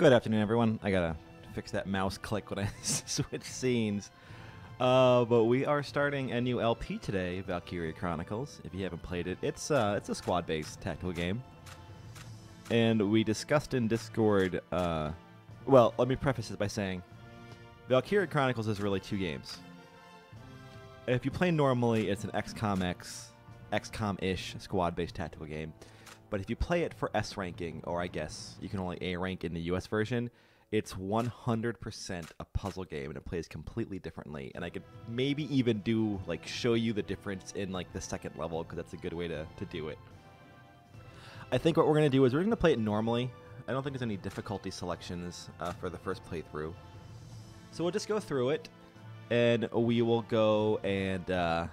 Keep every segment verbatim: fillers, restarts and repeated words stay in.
Good afternoon, everyone. I gotta fix that mouse click when I switch scenes. Uh, but we are starting a new L P today, Valkyria Chronicles. If you haven't played it, it's uh, it's a squad-based tactical game. And we discussed in Discord. Uh, well, let me preface this by saying, Valkyria Chronicles is really two games. If you play normally, it's an X COM X, X COM-ish squad-based tactical game. But if you play it for S ranking, or I guess you can only A rank in the U S version, it's one hundred percent a puzzle game, and it plays completely differently. And I could maybe even do, like, show you the difference in, like, the second level, because that's a good way to, to do it. I think what we're going to do is we're going to play it normally. I don't think there's any difficulty selections uh, for the first playthrough. So we'll just go through it, and we will go and, uh...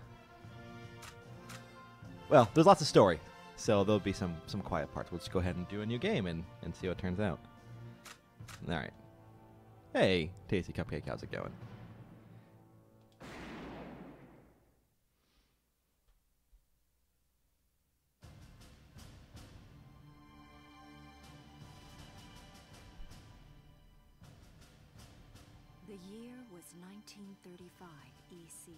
well, there's lots of story. So there'll be some, some quiet parts. We'll just go ahead and do a new game and, and see how it turns out. All right. Hey, Tasty Cupcake, how's it going? The year was nineteen thirty-five E C.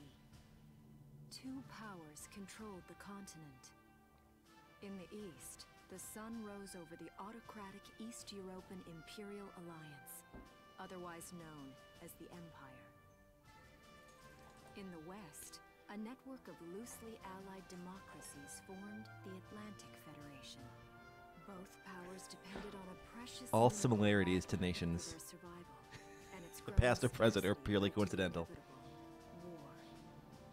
Two powers controlled the continent. In the east, the sun rose over the autocratic East European Imperial Alliance, otherwise known as the Empire. In the west, a network of loosely allied democracies formed the Atlantic Federation. Both powers depended on a precious... All similarities to nations. Survival, and its the past or present are purely coincidental. War.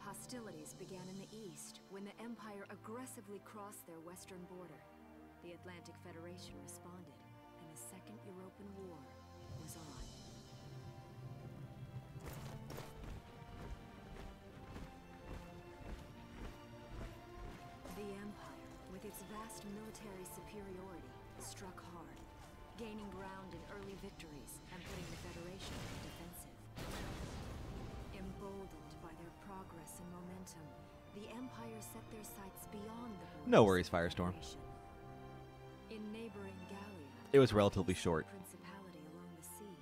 Hostilities began in the east when the Empire aggressively crossed their western border. The Atlantic Federation responded, and the Second European War was on. The Empire, with its vast military superiority, struck hard, gaining ground in early victories and putting the Federation on the defensive. Emboldened by their progress and momentum, the Empire set their sights beyond the borders. No worries, Firestorm. In neighboring Gallia, it was relatively short. Principality along the sea,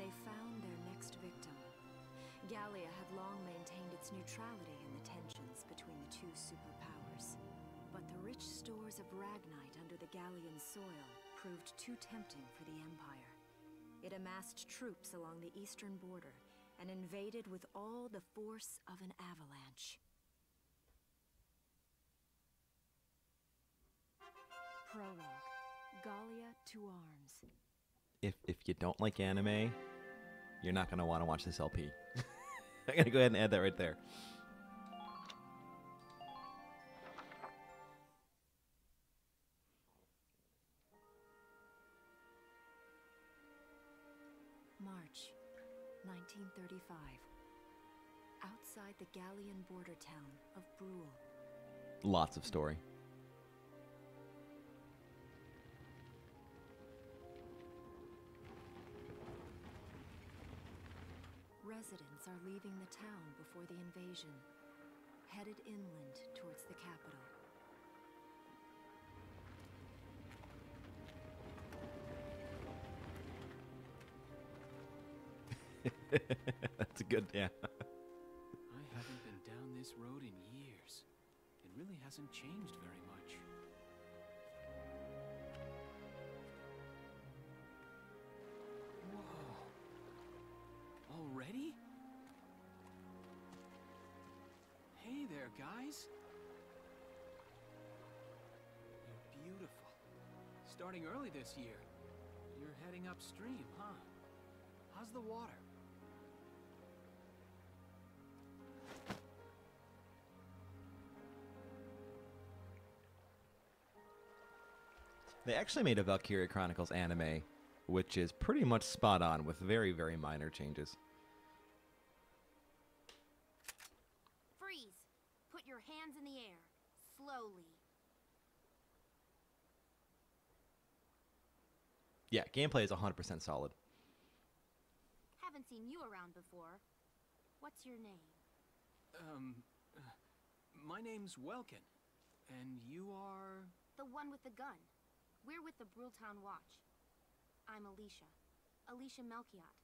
they found their next victim. Gallia had long maintained its neutrality in the tensions between the two superpowers, but the rich stores of Ragnite under the Gallian soil proved too tempting for the Empire. It amassed troops along the eastern border and invaded with all the force of an avalanche. Prologue, Gallia to Arms. If, if you don't like anime, you're not going to want to watch this L P. I'm going to go ahead and add that right there. March, nineteen thirty-five. Outside the Gallian border town of Brühl. Lots of story. Residents are leaving the town before the invasion, headed inland towards the capital. That's a good, yeah. I haven't been down this road in years. It really hasn't changed very much. Already? Hey there, guys. You're beautiful. Starting early this year. You're heading upstream, huh? How's the water? They actually made a Valkyria Chronicles anime, which is pretty much spot on with very, very minor changes. Hands in the air, slowly. Yeah, gameplay is one hundred percent solid. Haven't seen you around before. What's your name? Um, uh, my name's Welkin, and you are... The one with the gun. We're with the Brühl Town Watch. I'm Alicia. Alicia Melchiot.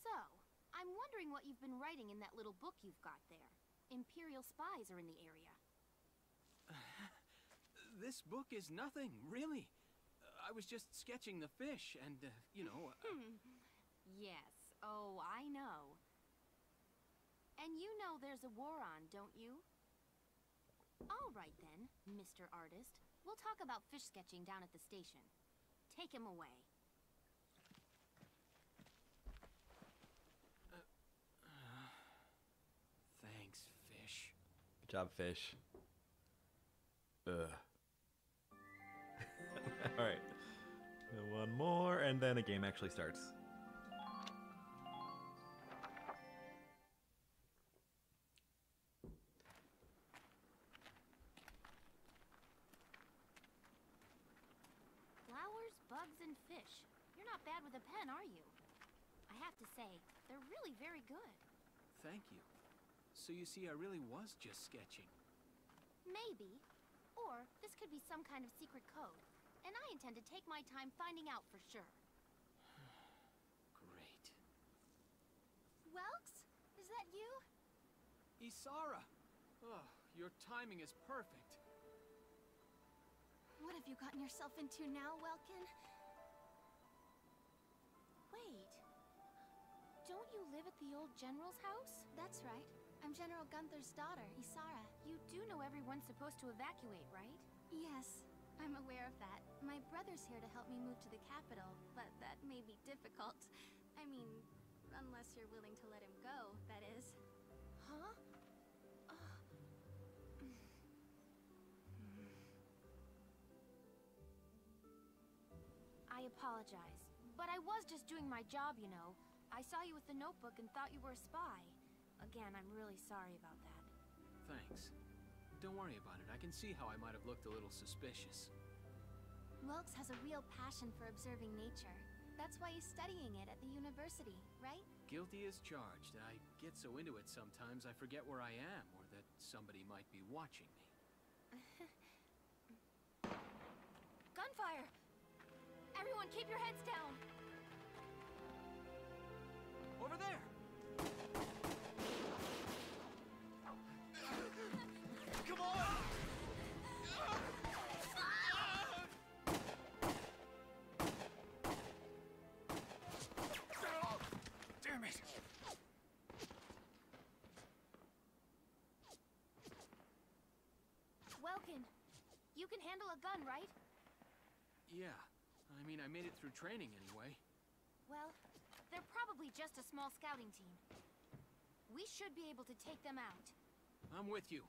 So, I'm wondering what you've been writing in that little book you've got there. Imperial spies are in the area. This book is nothing, really. Uh, I was just sketching the fish and, uh, you know... Uh... Yes, oh, I know. And you know there's a war on, don't you? All right then, Mister Artist. We'll talk about fish sketching down at the station. Take him away. Uh, uh, thanks, fish. Good job, fish. Ugh. Alright. One more, and then the game actually starts. Flowers, bugs, and fish. You're not bad with a pen, are you? I have to say, they're really very good. Thank you. So you see, I really was just sketching. Maybe. Or this could be some kind of secret code, and I intend to take my time finding out for sure. Great. Welks, is that you? Isara! Oh, your timing is perfect. What have you gotten yourself into now, Welkin? Wait. Don't you live at the old general's house? That's right. I'm General Gunther's daughter, Isara. You do know everyone's supposed to evacuate, right? Yes, I'm aware of that. My brother's here to help me move to the capital, but that may be difficult. I mean, unless you're willing to let him go, that is. Huh? Uh. I apologize, but I was just doing my job, you know. I saw you with the notebook and thought you were a spy. Again, I'm really sorry about that. Thanks. Don't worry about it. I can see how I might have looked a little suspicious. Welks has a real passion for observing nature. That's why he's studying it at the university, right? Guilty as charged. I get so into it sometimes I forget where I am, or that somebody might be watching me. Gunfire! Everyone, keep your heads down! Over there! Come on! Damn it! Welkin, you can handle a gun, right? Yeah. I mean, I made it through training anyway. Well, they're probably just a small scouting team. We should be able to take them out. I'm with you.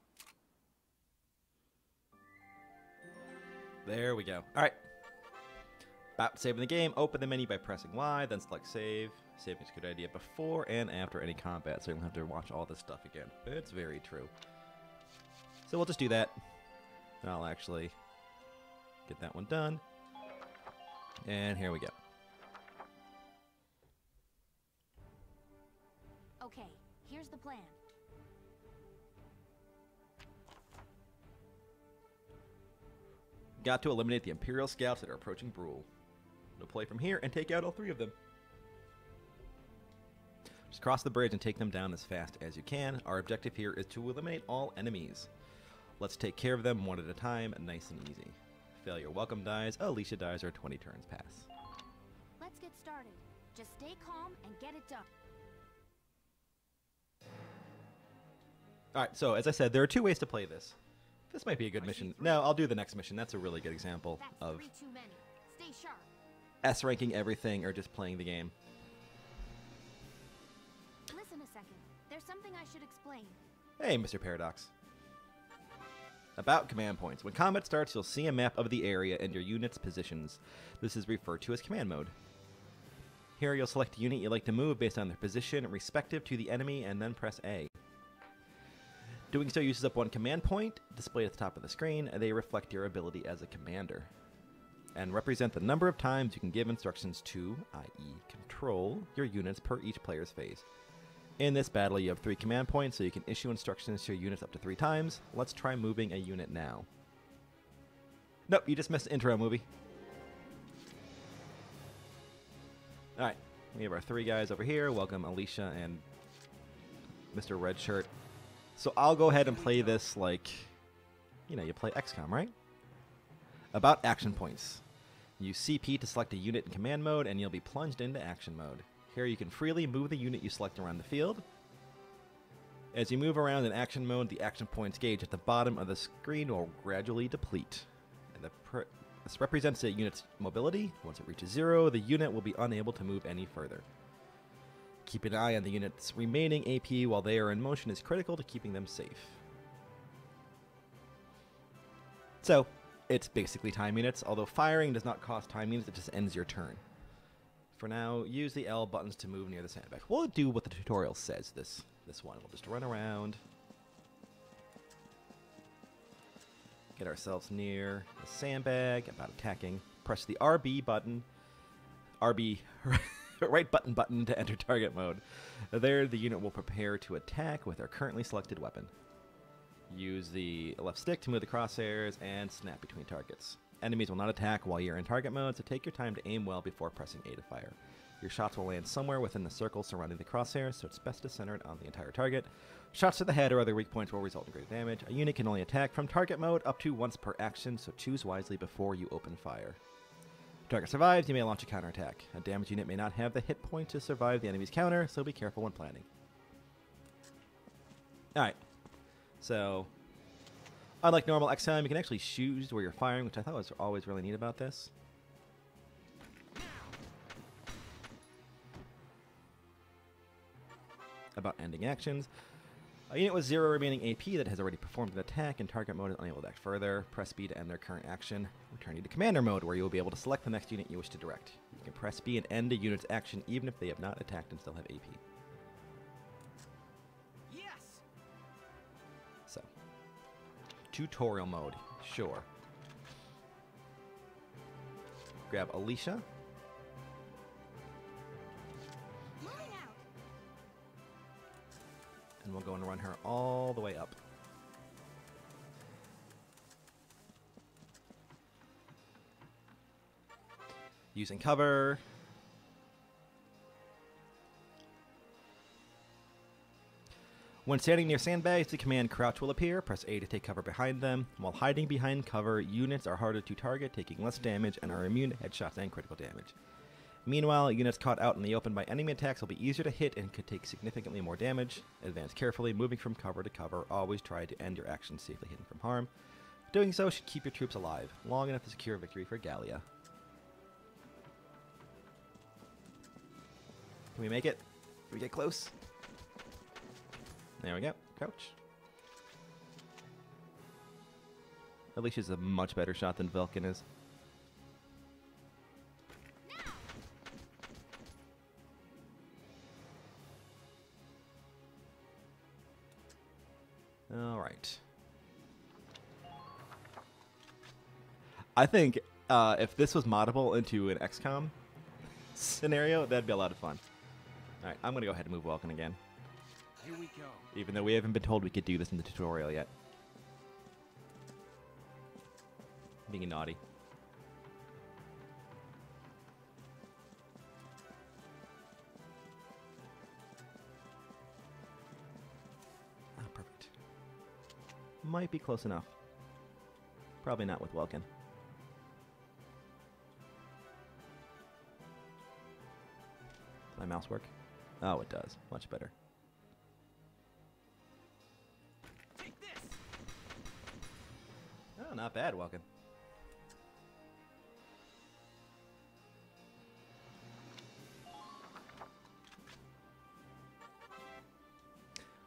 There we go. Alright. About saving the game. Open the menu by pressing Y, then select save. Saving is a good idea before and after any combat, so you don't have to watch all this stuff again. It's very true. So we'll just do that. And I'll actually get that one done. And here we go. Okay, here's the plan. Got to eliminate the Imperial Scouts that are approaching Brühl. We'll play from here and take out all three of them. Just cross the bridge and take them down as fast as you can. Our objective here is to eliminate all enemies. Let's take care of them one at a time, nice and easy. Failure welcome dies, Alicia dies, or twenty turns pass. Let's get started. Just stay calm and get it done. Alright, so as I said, there are two ways to play this. This might be a good mission. No, I'll do the next mission. That's a really good example of S-ranking everything or just playing the game. Listen a second. There's something I should explain. Hey, Mister Paradox. About command points. When combat starts, you'll see a map of the area and your unit's positions. This is referred to as command mode. Here, you'll select a unit you'd like to move based on their position respective to the enemy and then press A. Doing so uses up one command point, displayed at the top of the screen, and they reflect your ability as a commander. And represent the number of times you can give instructions to, that is control, your units per each player's phase. In this battle, you have three command points, so you can issue instructions to your units up to three times. Let's try moving a unit now. Nope, you just missed the intro movie. Alright, We have our three guys over here. Welcome Alicia and Mister Redshirt. So I'll go ahead and play this like, you know, you play X COM, right? About action points. Use C P to select a unit in command mode, and you'll be plunged into action mode. Here you can freely move the unit you select around the field. As you move around in action mode, the action points gauge at the bottom of the screen will gradually deplete. And the per this represents the unit's mobility. Once it reaches zero, the unit will be unable to move any further. Keep an eye on the unit's remaining A P while they are in motion is critical to keeping them safe. So, it's basically time units, although firing does not cost time units, it just ends your turn. For now, use the L buttons to move near the sandbag. We'll do what the tutorial says this, this one. We'll just run around. Get ourselves near the sandbag, about attacking. Press the R B button. R B, right button button to enter target mode. There, the unit will prepare to attack with their currently selected weapon. Use the left stick to move the crosshairs and snap between targets. Enemies will not attack while you're in target mode, so take your time to aim well before pressing A to fire. Your shots will land somewhere within the circle surrounding the crosshairs, so it's best to center it on the entire target. Shots to the head or other weak points will result in greater damage. A unit can only attack from target mode up to once per action, so choose wisely before you open fire. If target survives, you may launch a counterattack. A damaged unit may not have the hit point to survive the enemy's counter, so be careful when planning. Alright. So, unlike normal X COM, you can actually choose where you're firing, which I thought was always really neat about this. About ending actions. A unit with zero remaining A P that has already performed an attack in target mode is unable to act further. Press B to end their current action. Return you to commander mode, where you will be able to select the next unit you wish to direct. You can press B and end a unit's action even if they have not attacked and still have A P. Tutorial mode, sure. Grab Alicia. And we'll go and run her all the way up. Using cover. When standing near sandbags, the command crouch will appear. Press A to take cover behind them. While hiding behind cover, units are harder to target, taking less damage, and are immune to headshots and critical damage. Meanwhile, units caught out in the open by enemy attacks will be easier to hit and could take significantly more damage. Advance carefully, moving from cover to cover. Always try to end your actions safely hidden from harm. Doing so should keep your troops alive, long enough to secure victory for Gallia. Can we make it? Can we get close? There we go. Crouch. Alicia's a much better shot than Welkin is. No. Alright. I think uh, if this was moddable into an X COM scenario, that'd be a lot of fun. Alright, I'm going to go ahead and move Welkin again. Here we go. Even though we haven't been told we could do this in the tutorial yet. Being naughty. Oh, perfect. Might be close enough. Probably not with Welkin. Does my mouse work? Oh, it does. Much better. Not bad, Welkin.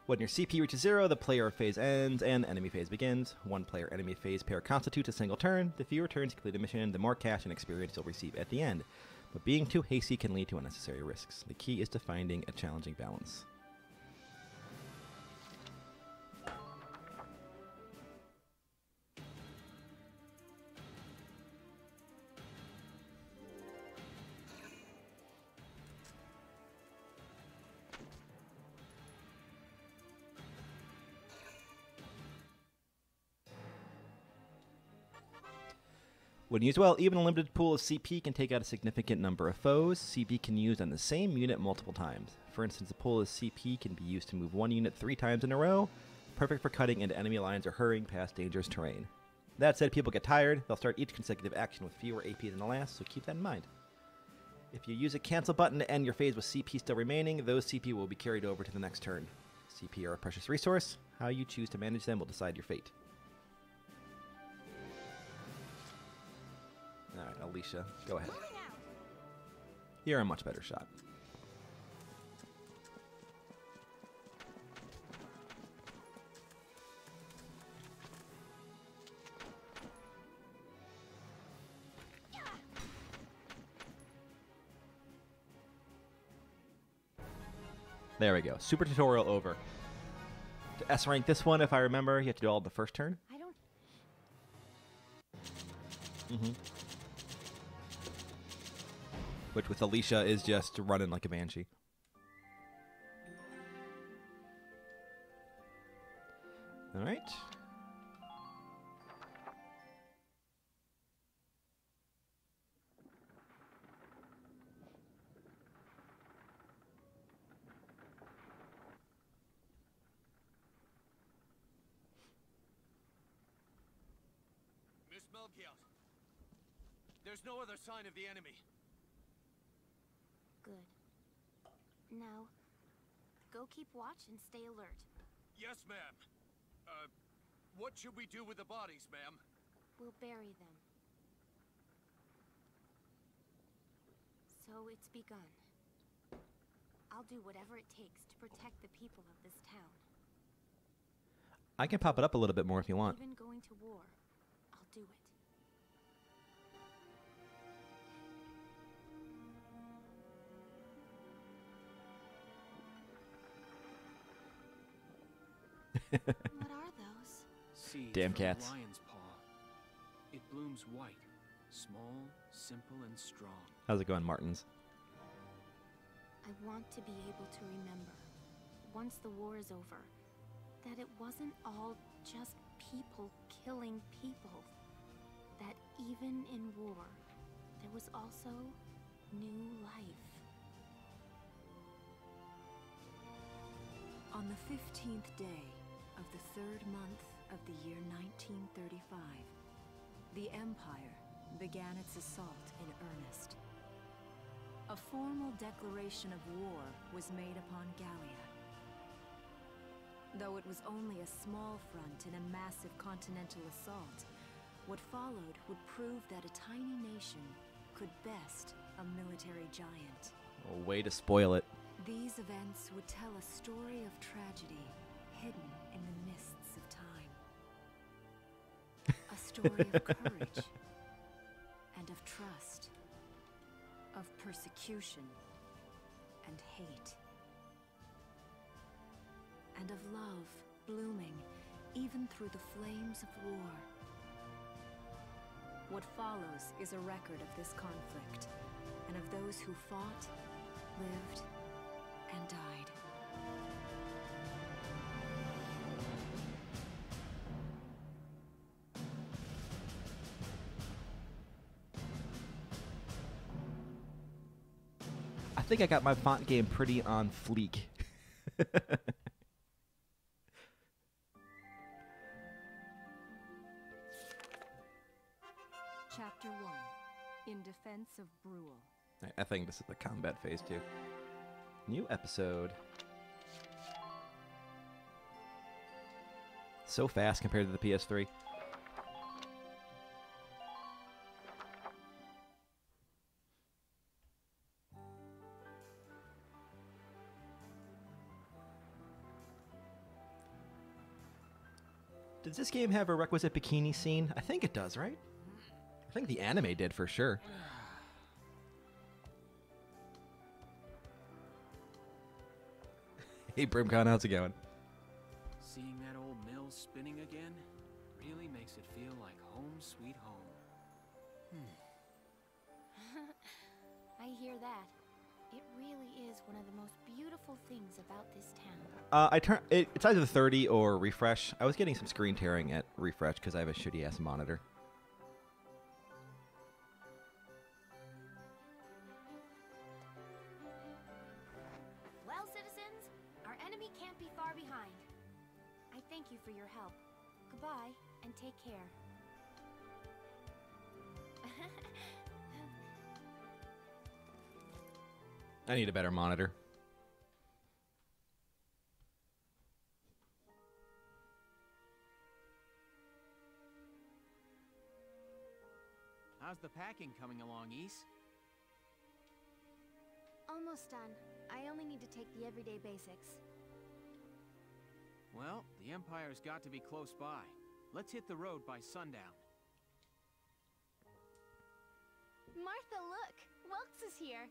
When your C P reaches zero, the player phase ends and enemy phase begins. One player enemy phase pair constitutes a single turn. The fewer turns you complete a mission, the more cash and experience you'll receive at the end. But being too hasty can lead to unnecessary risks. The key is to finding a challenging balance. When used well, even a limited pool of C P can take out a significant number of foes. C P can be used on the same unit multiple times. For instance, a pool of C P can be used to move one unit three times in a row, perfect for cutting into enemy lines or hurrying past dangerous terrain. That said, people get tired. They'll start each consecutive action with fewer A P than the last, so keep that in mind. If you use a cancel button to end your phase with C P still remaining, those C P will be carried over to the next turn. C P are a precious resource. How you choose to manage them will decide your fate. Alright, Alicia, go ahead. You're a much better shot. There we go. Super tutorial over. To S rank this one, if I remember, you have to do all the first turn. I don't. Mm-hmm. Which with Alicia is just running like a banshee. All right. There's no other sign of the enemy. Good. Now, go keep watch and stay alert. Yes, ma'am. Uh, what should we do with the bodies, ma'am? We'll bury them. So it's begun. I'll do whatever it takes to protect the people of this town. I can pop it up a little bit more if you want. Even going to war, I'll do it. What are those? Seeds. Damn cats. From a lion's paw. It blooms white, small, simple, and strong. How's it going, Martins? I want to be able to remember, once the war is over, that it wasn't all just people killing people. That even in war, there was also new life. On the fifteenth day of the third month of the year nineteen thirty-five, the Empire began its assault in earnest. A formal declaration of war was made upon Gallia. Though it was only a small front in a massive continental assault, what followed would prove that a tiny nation could best a military giant. Oh, way to spoil it. These events would tell a story of tragedy hidden in the mists of time. A story of courage and of trust, of persecution and hate, and of love blooming even through the flames of war. What follows is a record of this conflict and of those who fought, lived, and died. I think I got my font game pretty on fleek. Chapter one. In defense of Brühl. I think this is the combat phase too. New episode. So fast compared to the P S three. Does this game have a requisite bikini scene? I think it does, right? I think the anime did for sure. Hey, Brimcon, how's it going? Seeing that old mill spinning again really makes it feel like home sweet home. Hmm. I hear that. It really is one of the most beautiful things about this town. Uh, I turn it, it's either thirty or refresh. I was getting some screen tearing at refresh because I have a shitty ass monitor. Goodbye, and take care. I need a better monitor. How's the packing coming along, Ace? Almost done. I only need to take the everyday basics. Well, the Empire's got to be close by. Let's hit the road by sundown. Martha, look! Welks is here!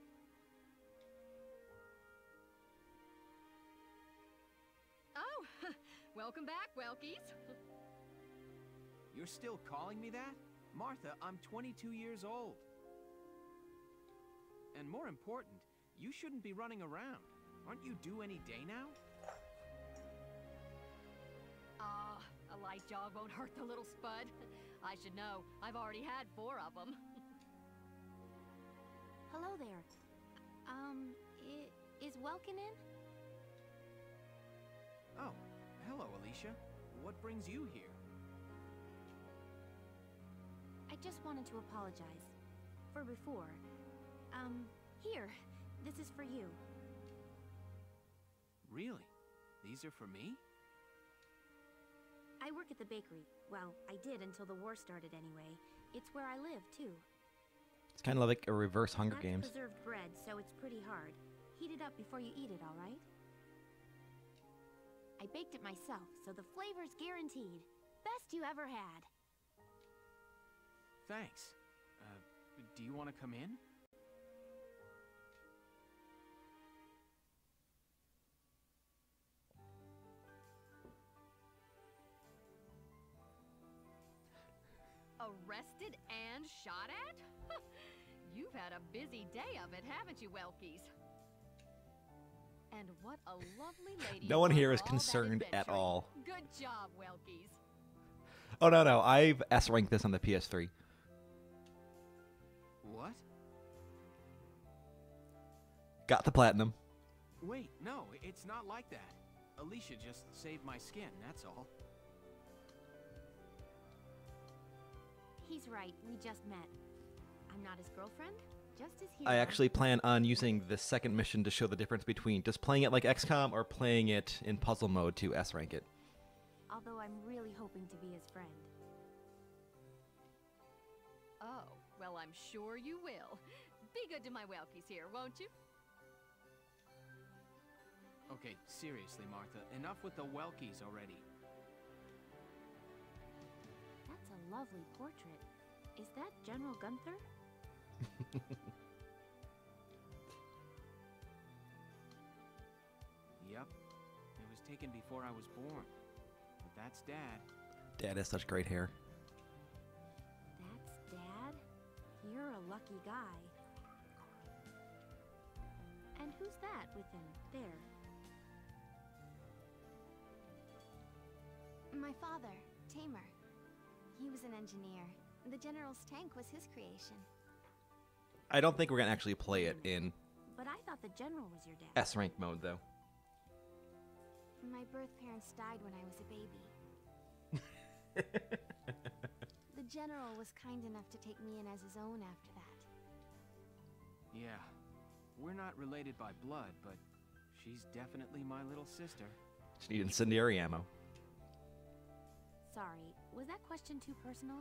Oh! Welcome back, Welkies! You're still calling me that? Martha, I'm twenty-two years old. And more important, you shouldn't be running around. Aren't you due any day now? Ah, uh, a light jog won't hurt the little spud. I should know. I've already had four of them. Hello there. Um, I is Welkin in? Oh, hello, Alicia. What brings you here? I just wanted to apologize. For before. Um, here. This is for you. Really? These are for me? I work at the bakery. Well, I did until the war started anyway. It's where I live, too. It's kind of like a reverse Hunger That's Games. Preserved bread, so it's pretty hard. Heat it up before you eat it, all right? I baked it myself, so the flavor's guaranteed. Best you ever had. Thanks. Uh, do you want to come in? Arrested and shot at? You've had a busy day of it, haven't you, Welkies? And what a lovely lady. No one here is concerned at all. Good job, Welkies. Oh, no, no. I've S-ranked this on the P S three. What? Got the platinum. Wait, no, it's not like that. Alicia just saved my skin, that's all. He's right. We just met. I'm not his girlfriend, just his hero. I actually plan on using the second mission to show the difference between just playing it like X COM or playing it in puzzle mode to S-rank it. Although I'm really hoping to be his friend. Oh, well, I'm sure you will. Be good to my Welkies here, won't you? Okay, seriously, Martha. Enough with the Welkies already. Lovely portrait. Is that General Gunther? Yep. It was taken before I was born. But that's Dad. Dad has such great hair. That's Dad? You're a lucky guy. And who's that with him there? My father, Tamer. He was an engineer. The General's tank was his creation. I don't think we're going to actually play it in... But I thought the General was your dad. S-rank mode, though. My birth parents died when I was a baby. The General was kind enough to take me in as his own after that. Yeah. We're not related by blood, but she's definitely my little sister. She needs incendiary ammo. Sorry, was that question too personal?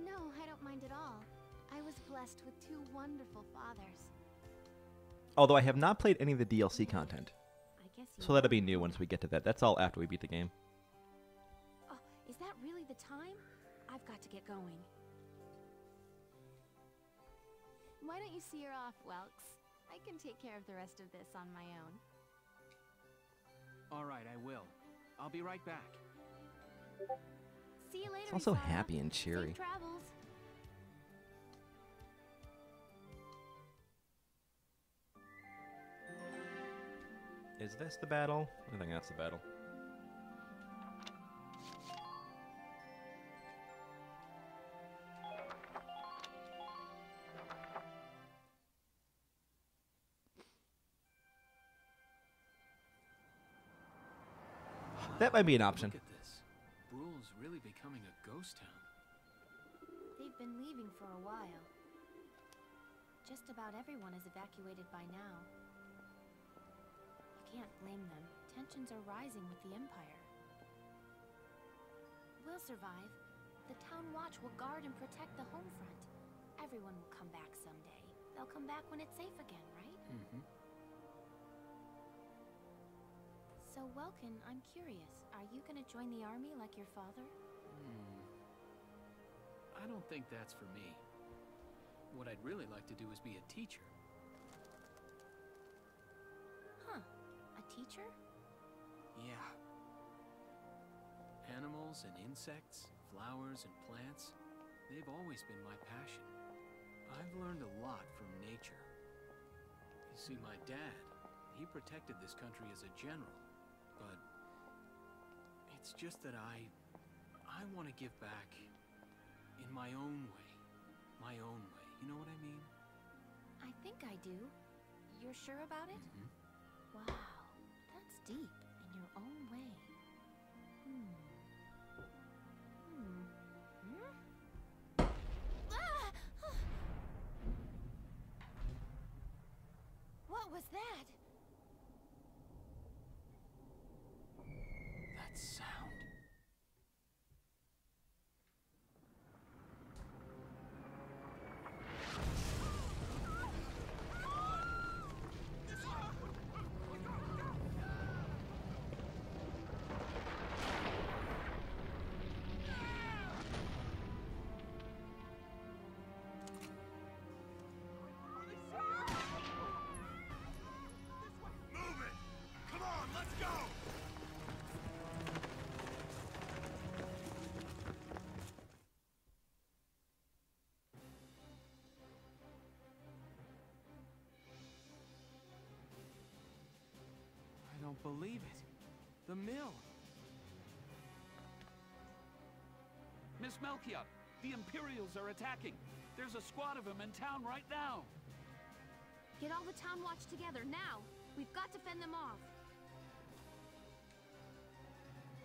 No, I don't mind at all. I was blessed with two wonderful fathers. Although I have not played any of the D L C content. I guess you so that'll be new once we get to that. That's all after we beat the game. Oh, is that really the time? I've got to get going. Why don't you see her off, Welks? I can take care of the rest of this on my own. All right, I will. I'll be right back. See you later. It's also Isara. Happy and cheery. Travels. Is this the battle? I think that's the battle. That might be an option. Look at this. Brühl's really becoming a ghost town. They've been leaving for a while. Just about everyone is evacuated by now. You can't blame them. Tensions are rising with the Empire. We'll survive. The town watch will guard and protect the home front. Everyone will come back someday. They'll come back when it's safe again, right? Mm-hmm. So, Welkin, I'm curious. Are you gonna join the army like your father? Hmm. I don't think that's for me. What I'd really like to do is be a teacher. Huh. A teacher? Yeah. Animals and insects, flowers and plants, they've always been my passion. I've learned a lot from nature. You see, my dad, he protected this country as a general, but it's just that I, I want to give back in my own way, my own way, you know what I mean? I think I do. You're sure about it? Mm-hmm. Wow, that's deep, in your own way. Hmm. What was that? That sound. I don't believe it. The mill. Miss Melchiot, the Imperials are attacking. There's a squad of them in town right now. Get all the town watch together now. We've got to fend them off.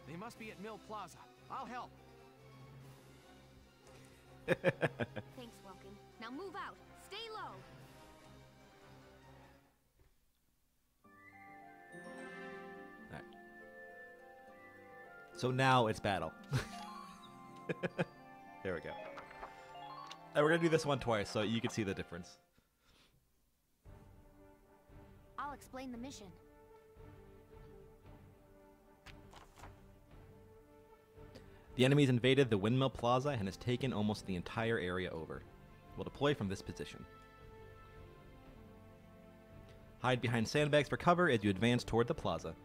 They must be at Mill Plaza. I'll help. Thanks, Welkin. Now move out. Stay low. So now it's battle. There we go. And we're going to do this one twice so you can see the difference. I'll explain the mission. The enemy's invaded the Windmill Plaza and has taken almost the entire area over. We'll deploy from this position. Hide behind sandbags for cover as you advance toward the plaza.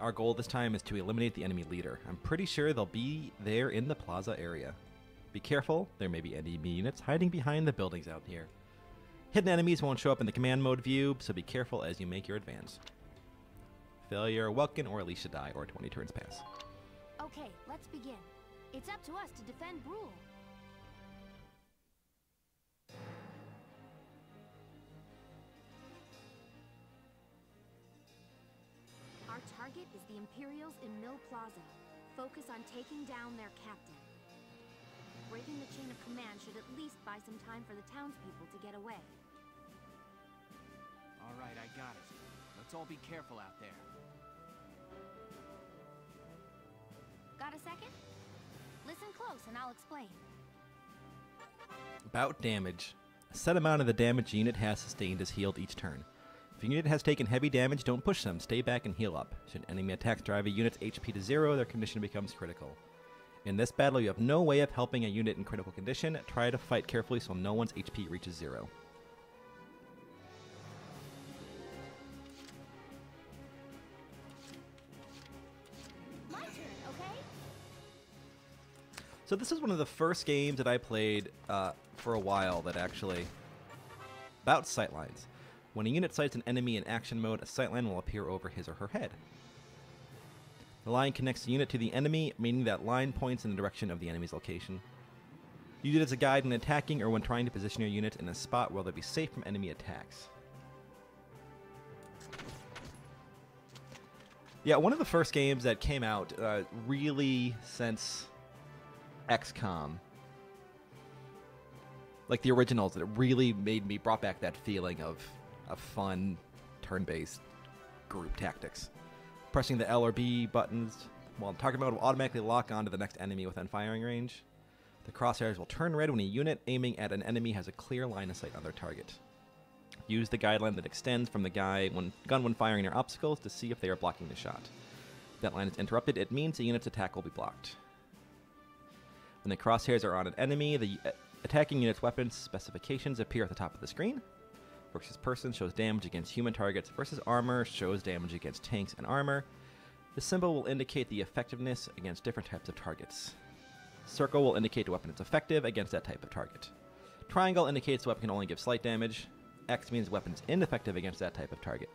Our goal this time is to eliminate the enemy leader. I'm pretty sure they'll be there in the plaza area. Be careful, there may be enemy units hiding behind the buildings out here. Hidden enemies won't show up in the command mode view, so be careful as you make your advance. Failure, Welkin or Alicia die, or twenty turns pass. Okay, let's begin. It's up to us to defend Brühl. Target is the Imperials in Mill Plaza. Focus on taking down their captain. Breaking the chain of command should at least buy some time for the townspeople to get away. All right, I got it. Let's all be careful out there. Got a second? Listen close and I'll explain. About damage. A set amount of the damage unit has sustained is healed each turn. If your unit has taken heavy damage, don't push them. Stay back and heal up. Should enemy attacks drive a unit's H P to zero, their condition becomes critical. In this battle, you have no way of helping a unit in critical condition. Try to fight carefully so no one's H P reaches zero. My turn, okay? So this is one of the first games that I played uh, for a while that actually... about sightlines. When a unit sights an enemy in action mode, a sightline will appear over his or her head. The line connects the unit to the enemy, meaning that line points in the direction of the enemy's location. Use it as a guide when attacking or when trying to position your unit in a spot where they'll be safe from enemy attacks. Yeah, one of the first games that came out uh, really since X COM, like the originals, that really made me, brought back that feeling of a fun turn-based group tactics. Pressing the L or B buttons while target mode will automatically lock onto the next enemy within firing range. The crosshairs will turn red when a unit aiming at an enemy has a clear line of sight on their target. Use the guideline that extends from the guy when, gun when firing near obstacles to see if they are blocking the shot. If that line is interrupted, it means the unit's attack will be blocked. When the crosshairs are on an enemy, the attacking unit's weapons specifications appear at the top of the screen. Versus person shows damage against human targets. Versus armor shows damage against tanks and armor. The symbol will indicate the effectiveness against different types of targets. Circle will indicate the weapon is effective against that type of target. Triangle indicates the weapon can only give slight damage. X means the weapon is ineffective against that type of target.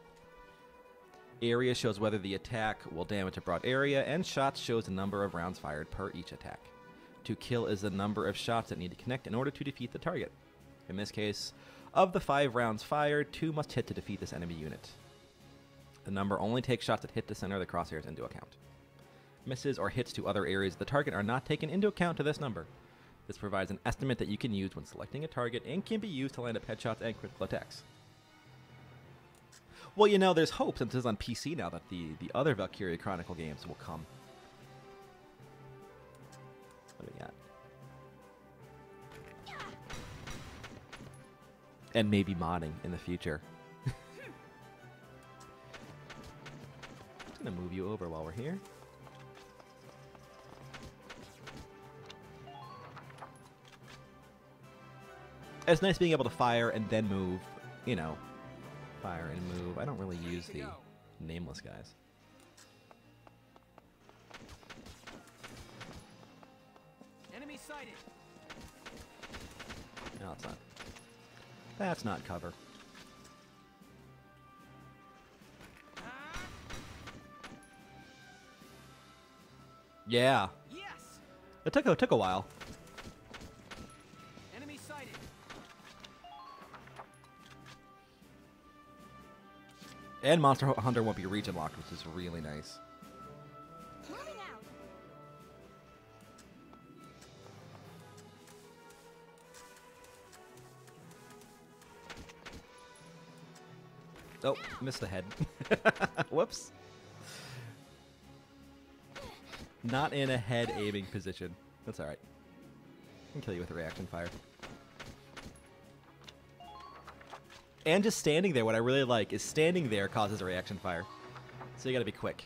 Area shows whether the attack will damage a broad area, and shots shows the number of rounds fired per each attack. To kill is the number of shots that need to connect in order to defeat the target. In this case, of the five rounds fired, two must hit to defeat this enemy unit. The number only takes shots that hit the center of the crosshairs into account. Misses or hits to other areas of the target are not taken into account to this number. This provides an estimate that you can use when selecting a target and can be used to line up headshots and critical attacks. Well, you know, there's hope, since it's on P C now, that the, the other Valkyria Chronicle games will come. What do we got? And maybe modding in the future. I'm just going to move you over while we're here. It's nice being able to fire and then move, you know, fire and move. I don't really use the nameless guys. Enemy sighted. No, it's not. That's not cover. Yeah. Yes. It took it took a while. And Monster Hunter won't be region locked, which is really nice. Out. Oh, now. Missed the head. Whoops. Not in a head aiming position. That's all right. I can kill you with a reaction fire. And just standing there, what I really like is standing there causes a reaction fire. So you gotta be quick.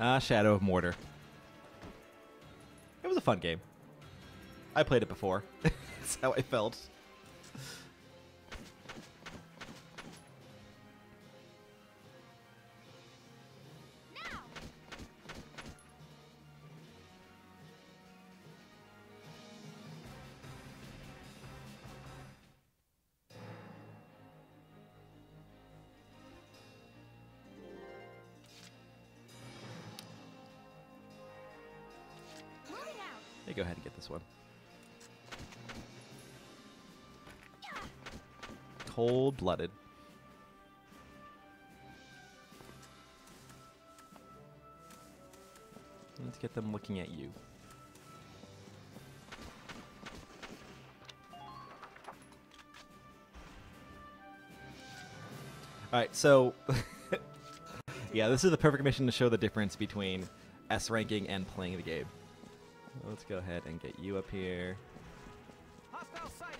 Ah, Shadow of Mortar. It was a fun game. I played it before. That's how I felt. Now. Hey, go ahead and get this one. Cold-blooded. Let's get them looking at you. Alright, so... yeah, this is the perfect mission to show the difference between S ranking and playing the game. Let's go ahead and get you up here. Hostile sighted.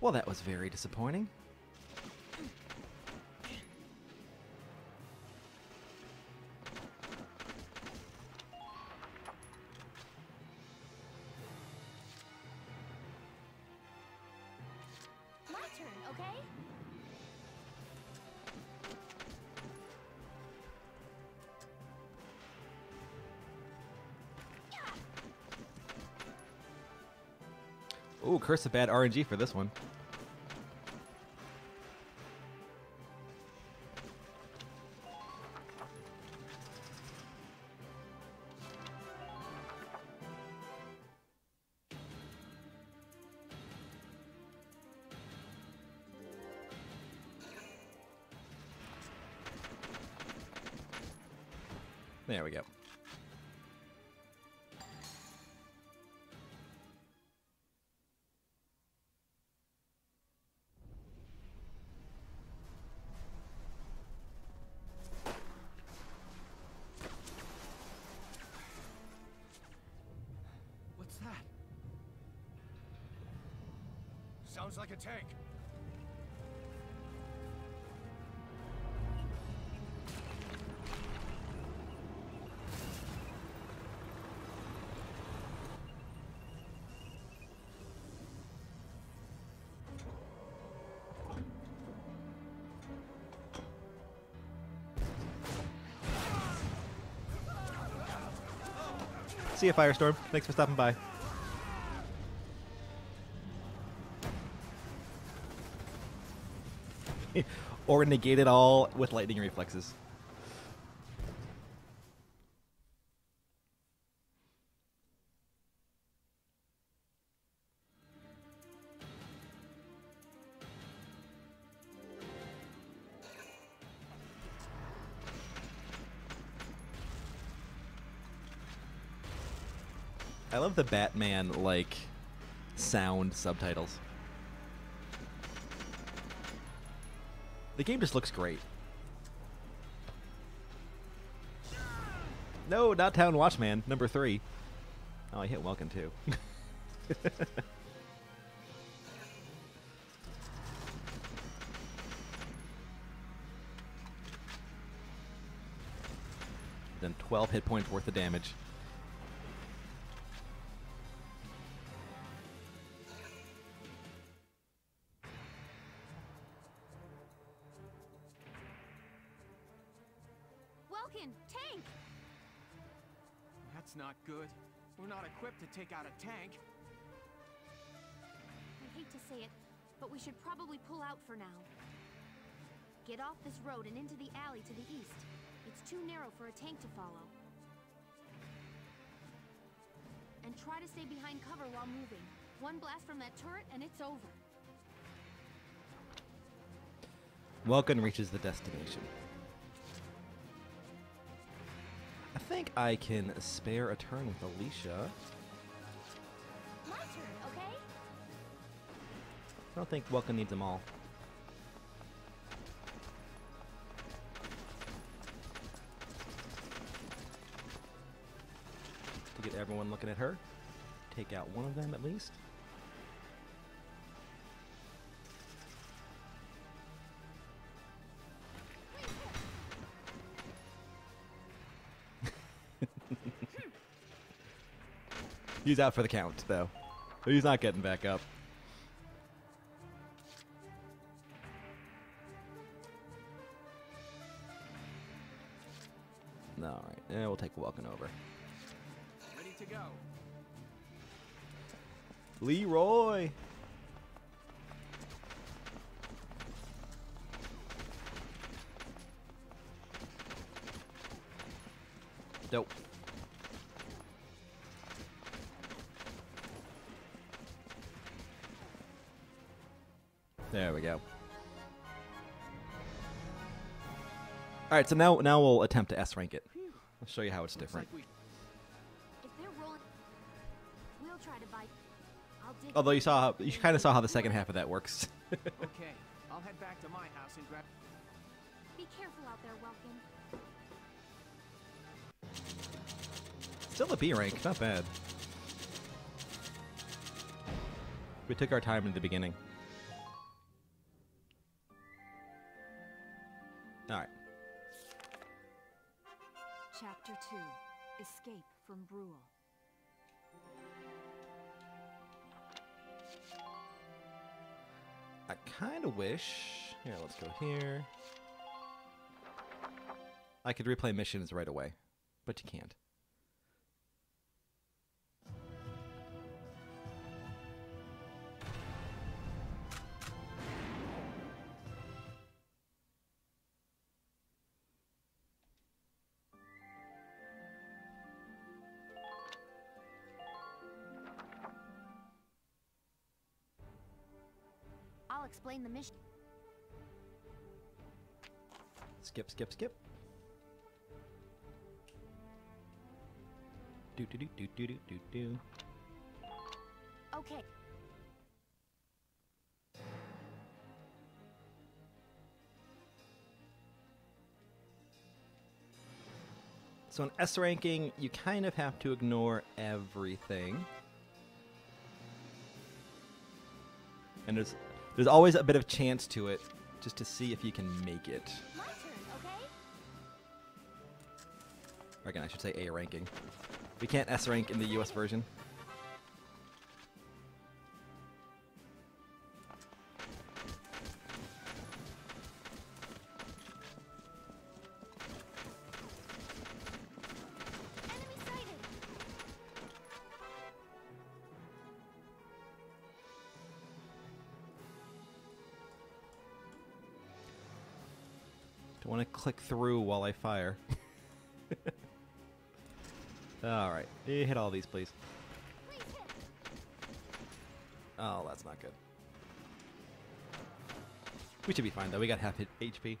Well, that was very disappointing. My turn, okay? Ooh, curse of bad R N G for this one. There we go. What's that? Sounds like a tank. See you, Firestorm. Thanks for stopping by. Or negate it all with lightning reflexes. I love the Batman, like, sound subtitles. The game just looks great. No, not Town Watchman, number three. Oh, I hit Welkin, too. Then twelve hit points worth of damage. Good. We're not equipped to take out a tank. I hate to say it, but we should probably pull out for now. Get off this road and into the alley to the east. It's too narrow for a tank to follow. And try to stay behind cover while moving. One blast from that turret and it's over. Welkin reaches the destination. I think I can spare a turn with Alicia. My turn, okay? I don't think Welkin needs them all. To get everyone looking at her. Take out one of them at least. He's out for the count, though. He's not getting back up. All right, and we'll take Welkin over. Ready to go. Leroy. Nope. There we go. All right, so now now we'll attempt to S rank it. I'll show you how it's different. Although you saw how, you kind of saw how the second half of that works. Okay, I'll head back to my house and grab. Be careful out there, Welkin. Still a B rank, not bad. We took our time in the beginning. Escape from Brühl. I kind of wish... Here, let's go here. I could replay missions right away, but you can't. explain the mission. Skip, skip, skip. Do do do do do do do do. Okay. So in S ranking, you kind of have to ignore everything. And there's there's always a bit of chance to it, just to see if you can make it. My turn, okay? Or again, I should say A ranking. We can't S rank in the U S version. Click through while I fire. Alright. You hit all these, please. Oh, that's not good. We should be fine, though. We got half hit H P.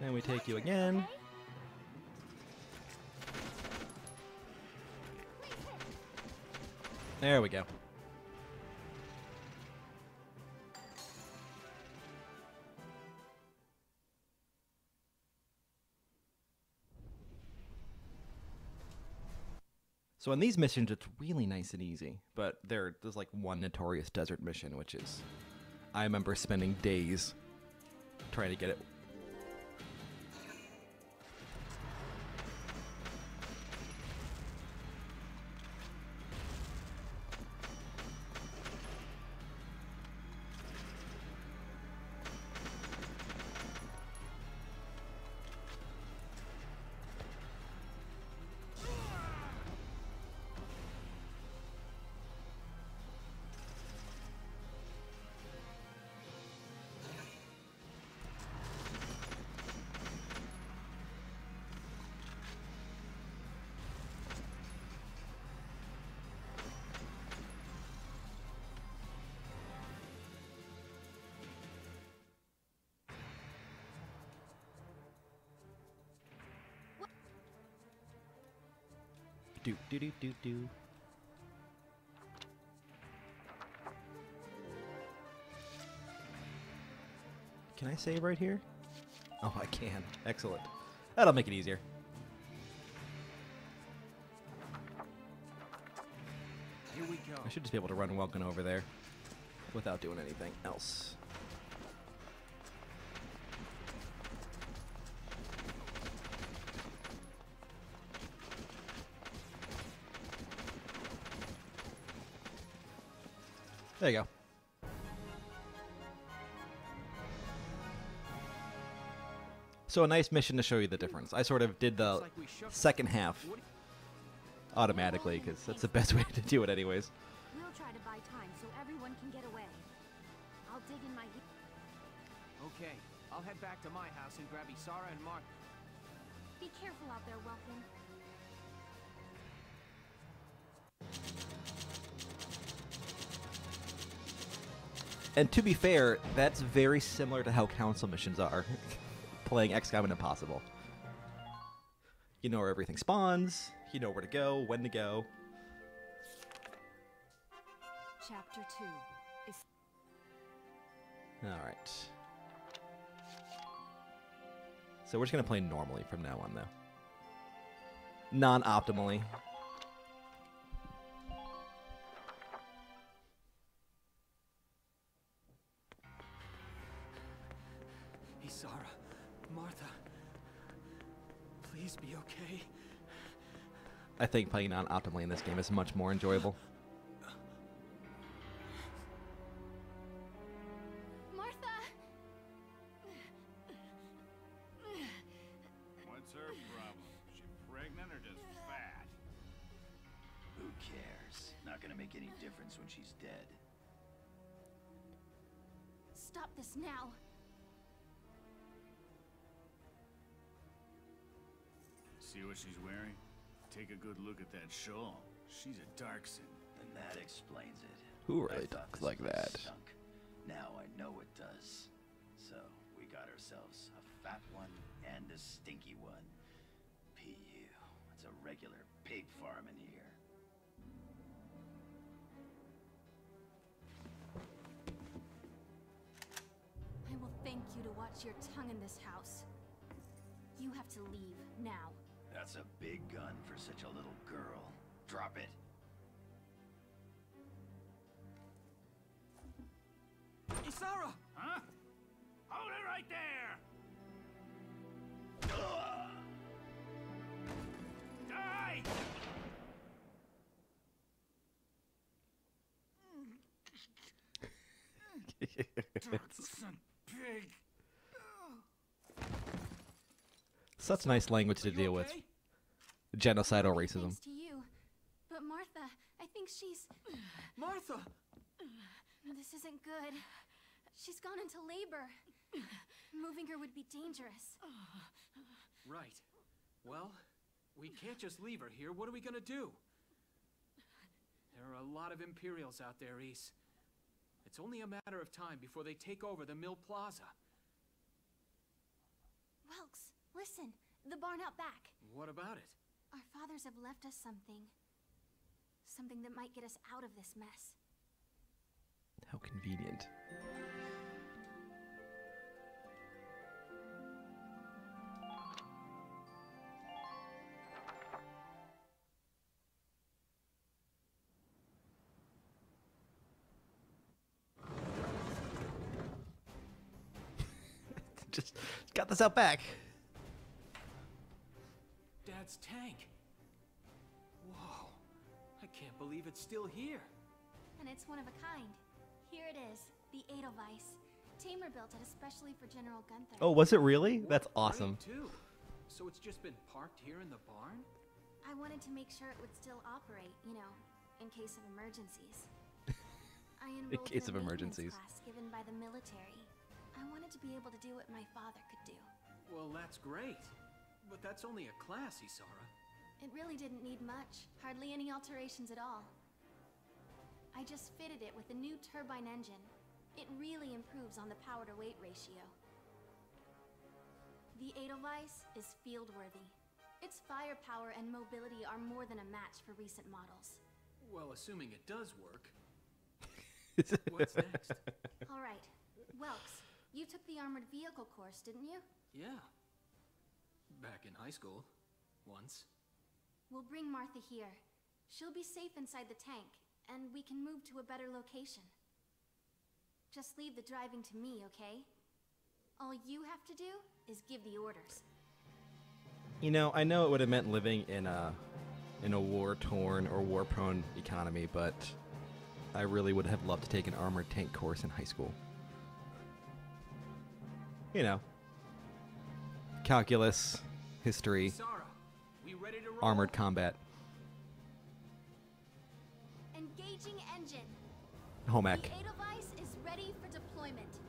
And we take you again. There we go. So on these missions, it's really nice and easy, but there, there's like one notorious desert mission, which is, I remember spending days trying to get it. Do do do do do. Can I save right here? Oh, I can. Excellent. That'll make it easier. Here we go. I should just be able to run Welkin over there without doing anything else. There you go. So a nice mission to show you the difference. I sort of did the second half automatically because that's the best way to do it anyways. We'll try to buy time so everyone can get away. I'll dig in my Okay, I'll head back to my house and grab Isara and Mark. Be careful out there, Welkin. And to be fair, that's very similar to how council missions are, playing X COM and Impossible. You know where everything spawns, you know where to go, when to go. Chapter two is... Alright. So we're just going to play normally from now on, though. Non-optimally. I think playing non-optimally in this game is much more enjoyable. Martha! What's her problem? Is she pregnant or just fat? Who cares? Not gonna make any difference when she's dead. Stop this now. See what she's wearing? Take a good look at that shawl. She's a Darkson. Then that explains it. Who really talks like that? Stunk. Now I know it does. So we got ourselves a fat one and a stinky one. P U. It's a regular pig farm in here. I will thank you to watch your tongue in this house. You have to leave now. That's a big gun for such a little girl. Drop it. Isara! Huh? Hold it right there! Ugh! Die! Darkson pig! Such nice language to deal with. Genocidal racism. To you. But Martha, I think she's... Martha! This isn't good. She's gone into labor. Moving her would be dangerous. Right. Well, we can't just leave her here. What are we gonna do? There are a lot of Imperials out there, Ace. It's only a matter of time before they take over the Mill Plaza. Welks. Listen, the barn out back. What about it? Our fathers have left us something. Something that might get us out of this mess. How convenient. Just got this out back. Dad's tank. Whoa. I can't believe it's still here. And it's one of a kind. Here it is, the Edelweiss. Tamer built it especially for General Gunther. Oh, was it really? That's awesome. So it's just been parked here in the barn? I wanted to make sure it would still operate, you know, in case of emergencies. I enrolled in a case of emergencies class given by the military. I wanted to be able to do what my father could do. Well, that's great. But that's only a class, Isara. It really didn't need much. Hardly any alterations at all. I just fitted it with a new turbine engine. It really improves on the power-to-weight ratio. The Edelweiss is field-worthy. Its firepower and mobility are more than a match for recent models. Well, assuming it does work. What's next? All right. Welks, you took the armored vehicle course, didn't you? Yeah. Back in high school, once. We'll bring Martha here. She'll be safe inside the tank, and we can move to a better location. Just leave the driving to me, okay? All you have to do is give the orders. You know, I know it would have meant living in a in a war-torn or war-prone economy, but I really would have loved to take an armored tank course in high school. You know. Calculus, history, Sarah, we ready to roll? Armored combat. Engaging engine. Home ec. The Edelweiss is ready for deployment.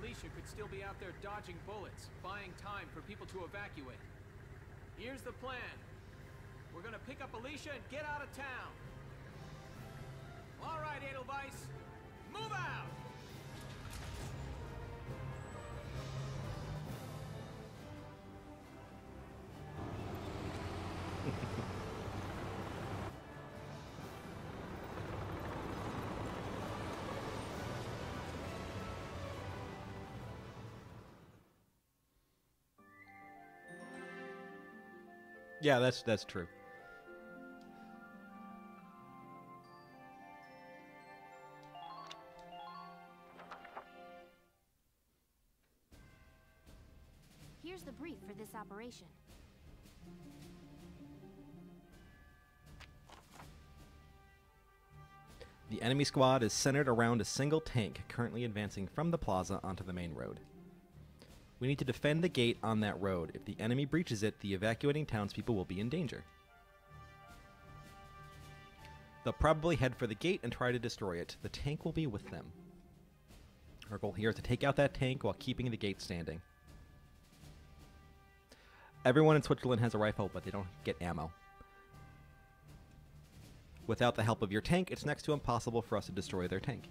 Alicia could still be out there dodging bullets, buying time for people to evacuate. Here's the plan. We're gonna pick up Alicia and get out of town. All right, Edelweiss, move out! Yeah, that's that's true. Here's the brief for this operation. The enemy squad is centered around a single tank currently advancing from the plaza onto the main road. We need to defend the gate on that road. If the enemy breaches it, the evacuating townspeople will be in danger. They'll probably head for the gate and try to destroy it. The tank will be with them. Our goal here is to take out that tank while keeping the gate standing. Everyone in Switzerland has a rifle, but they don't get ammo. Without the help of your tank, it's next to impossible for us to destroy their tank.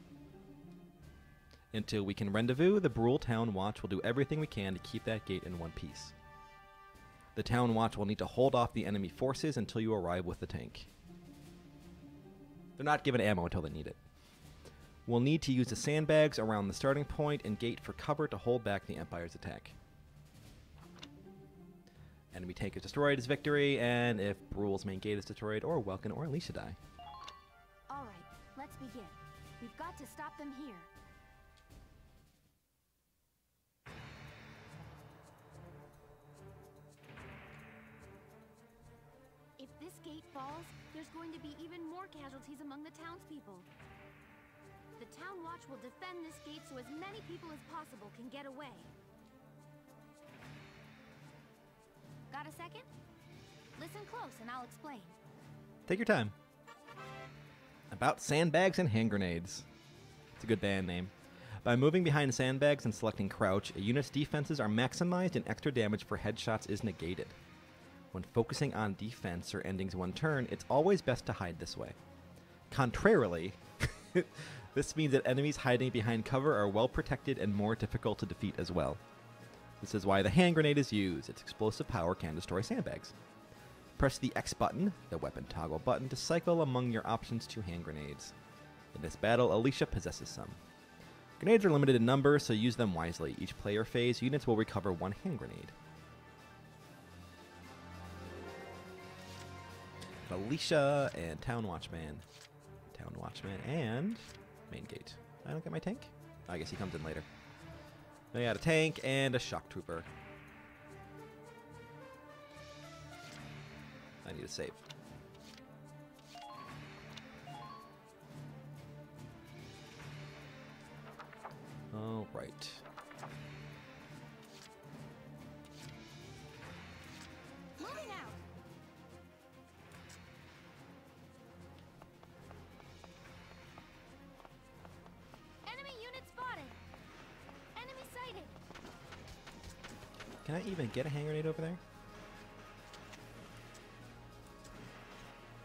Until we can rendezvous, the Brühl Town Watch will do everything we can to keep that gate in one piece. The Town Watch will need to hold off the enemy forces until you arrive with the tank. They're not given ammo until they need it. We'll need to use the sandbags around the starting point and gate for cover to hold back the Empire's attack. Enemy tank is destroyed is victory, and if Brühl's main gate is destroyed, or Welkin or Alicia die. All right, let's begin. We've got to stop them here. Falls, there's going to be even more casualties among the townspeople. The Town Watch will defend this gate so as many people as possible can get away. Got a second? Listen close and I'll explain. Take your time. About Sandbags and Hand Grenades. It's a good band name. By moving behind sandbags and selecting crouch, a unit's defenses are maximized and extra damage for headshots is negated. When focusing on defense or endings one turn, it's always best to hide this way. Contrarily, this means that enemies hiding behind cover are well protected and more difficult to defeat as well. This is why the hand grenade is used. Its explosive power can destroy sandbags. Press the X button, the weapon toggle button, to cycle among your options to hand grenades. In this battle, Alicia possesses some. Grenades are limited in number, so use them wisely. Each player phase, units will recover one hand grenade. Alicia and Town Watchman. Town Watchman and Main Gate. I don't get my tank? I guess he comes in later. They got a tank and a shock trooper. I need a save. Alright. Can I even get a hand grenade over there?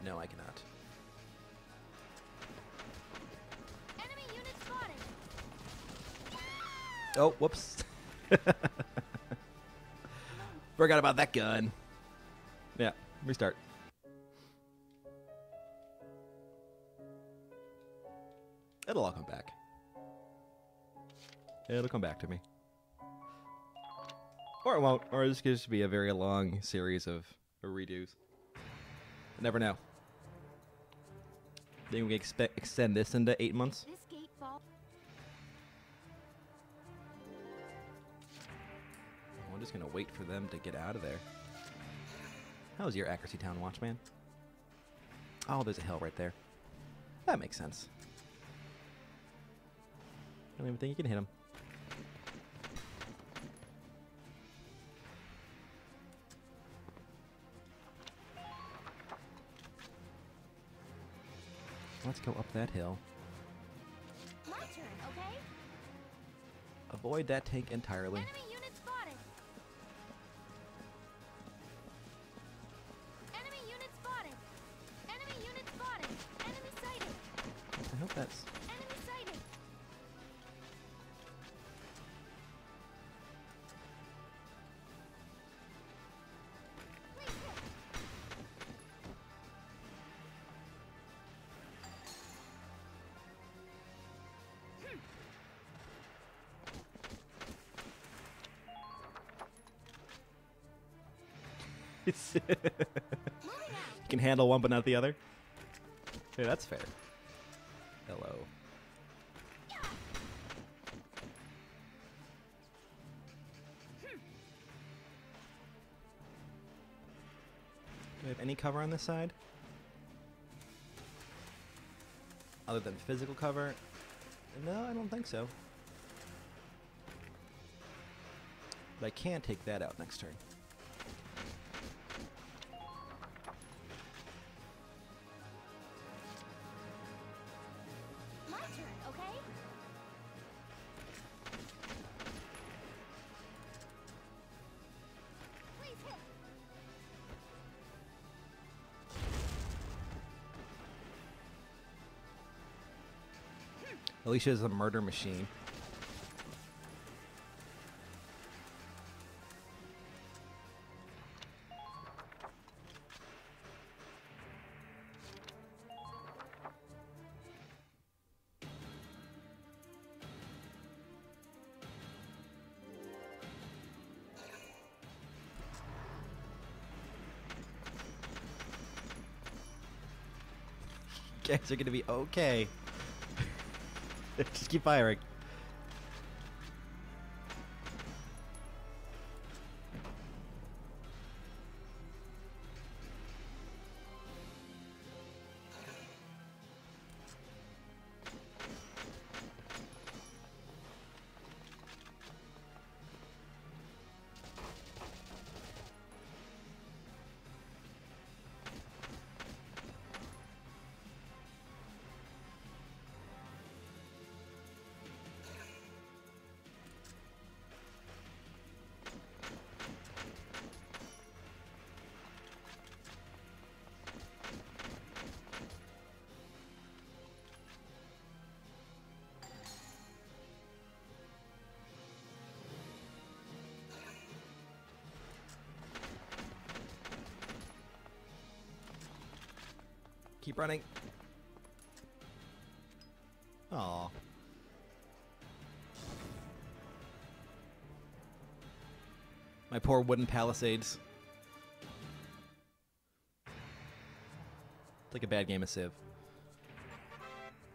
No, I cannot. Enemy unit spotted. Oh, whoops. Forgot about that gun. Yeah, restart. It'll all come back. It'll come back to me. Or it won't, or this could just be a very long series of redos. I never know. Think we can extend this into eight months? This gate fall. Oh, I'm just gonna wait for them to get out of there. How's your accuracy, Town Watchman? Oh, there's a hill right there. That makes sense. I don't even think you can hit him. Let's go up that hill. My turn, okay? Avoid that tank entirely. Enemy unit spotted. Enemy unit spotted. Enemy unit spotted. Enemy sighted. I hope that's enemy sighted. You can handle one but not the other? Yeah, that's fair. Hello. Yeah. Do we have any cover on this side? Other than physical cover? No, I don't think so. But I can take that out next turn. Alicia is a murder machine. Guys are gonna be okay. Just keep firing. Keep running. Aww. My poor wooden palisades. It's like a bad game of Civ.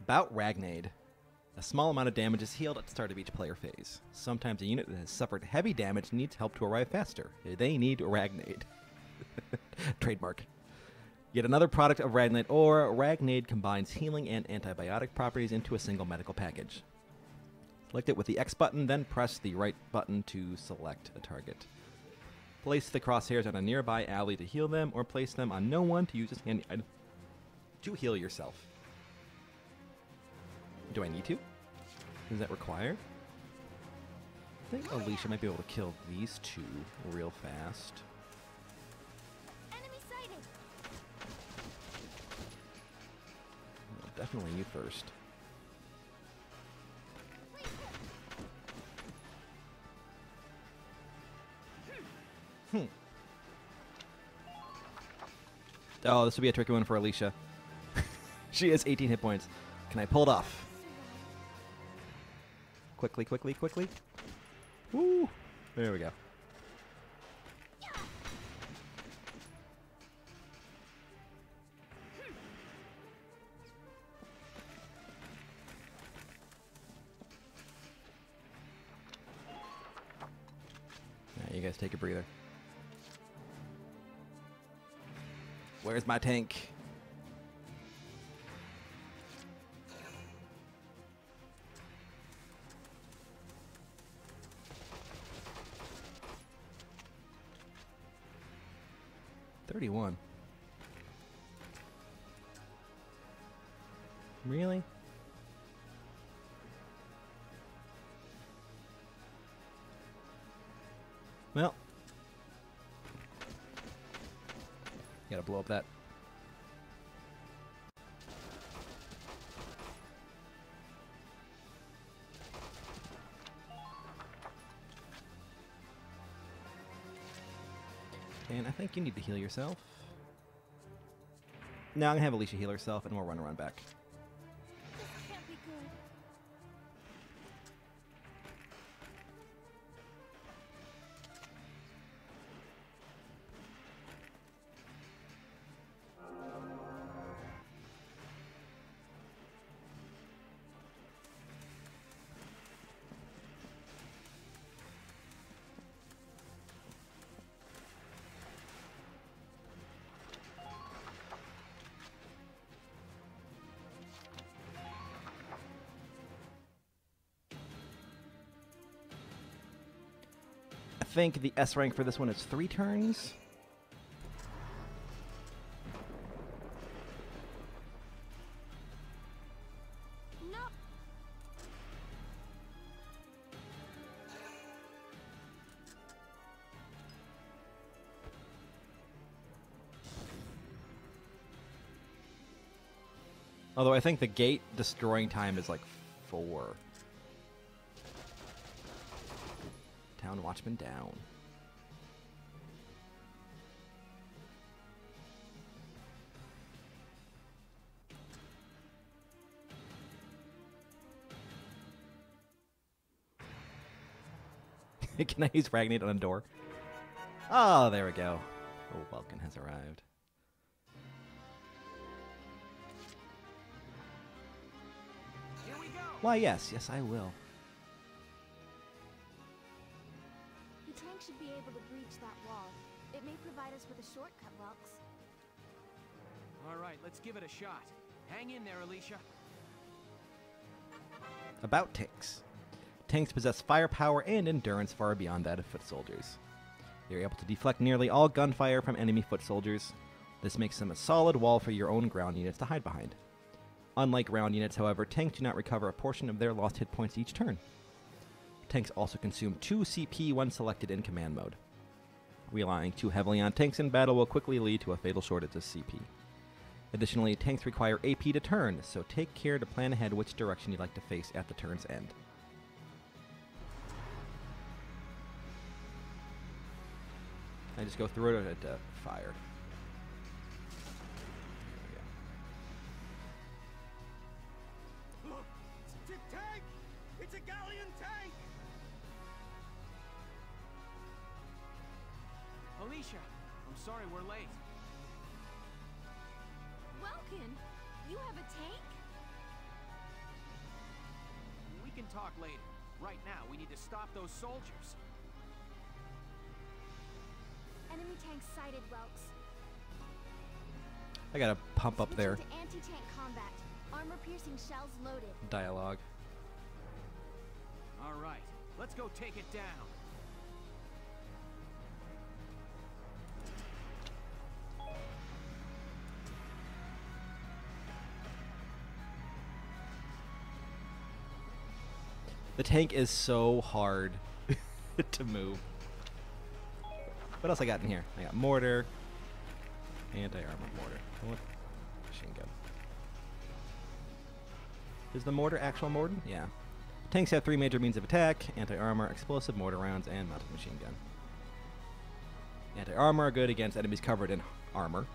About Ragnaid. A small amount of damage is healed at the start of each player phase. Sometimes a unit that has suffered heavy damage needs help to arrive faster. They need Ragnaid. Trademark. Yet another product of Ragnite or Ragnaid combines healing and antibiotic properties into a single medical package. Select it with the X button, then press the right button to select a target. Place the crosshairs on a nearby ally to heal them, or place them on no one to use as handy item to heal yourself. Do I need to? Is that required? I think Alicia might be able to kill these two real fast. Definitely you first. Hmm. Oh, this will be a tricky one for Alicia. She has eighteen hit points. Can I pull it off? Quickly, quickly, quickly. Woo! There we go. You guys take a breather. Where's my tank? thirty-one. Really? Well, gotta blow up that. And I think you need to heal yourself. No, I'm gonna have Alicia heal herself, and we'll run around back. I think the S rank for this one is three turns. No. Although I think the gate destroying time is like four. Town Watchman down. Can I use Ragnaid on a door? Oh, there we go. Oh, Welkin has arrived. Here we go. Why, yes, yes, I will. The tank should be able to breach that wall. It may provide us with a shortcut, Welks. All right, let's give it a shot. Hang in there, Alicia. About tanks. Tanks possess firepower and endurance far beyond that of foot soldiers. They are able to deflect nearly all gunfire from enemy foot soldiers. This makes them a solid wall for your own ground units to hide behind. Unlike ground units, however, tanks do not recover a portion of their lost hit points each turn. Tanks also consume two C P when selected in command mode. Relying too heavily on tanks in battle will quickly lead to a fatal shortage of C P. Additionally, tanks require A P to turn, so take care to plan ahead which direction you'd like to face at the turn's end. I just go through it at uh, fire. There we go. Look, it's a tank! It's a Gallian tank! Alicia, I'm sorry we're late. Welkin, you have a tank? We can talk later. Right now, we need to stop those soldiers. Enemy tank sighted, Welks. I gotta pump up there. Anti-tank combat. Armor-piercing shells loaded. Dialogue. All right, let's go take it down. The tank is so hard to move. What else I got in here? I got mortar, anti-armor mortar. What? Machine gun. Is the mortar actual mortar? Yeah. Tanks have three major means of attack: anti-armor, explosive mortar rounds, and mounted machine gun. Anti-armor are good against enemies covered in armor,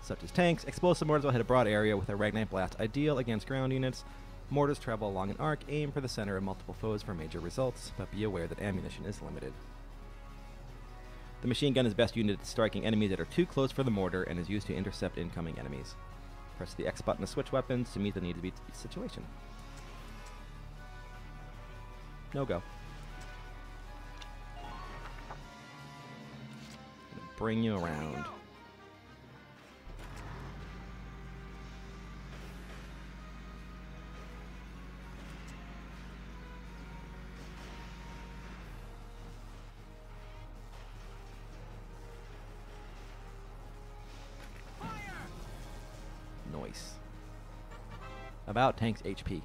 such as tanks. Explosive mortars will hit a broad area with a Ragnite blast, ideal against ground units. Mortars travel along an arc, aim for the center of multiple foes for major results, but be aware that ammunition is limited. The machine gun is best used at striking enemies that are too close for the mortar and is used to intercept incoming enemies. Press the X button to switch weapons to meet the needs of each situation. No go. Bring you around. About tanks H P.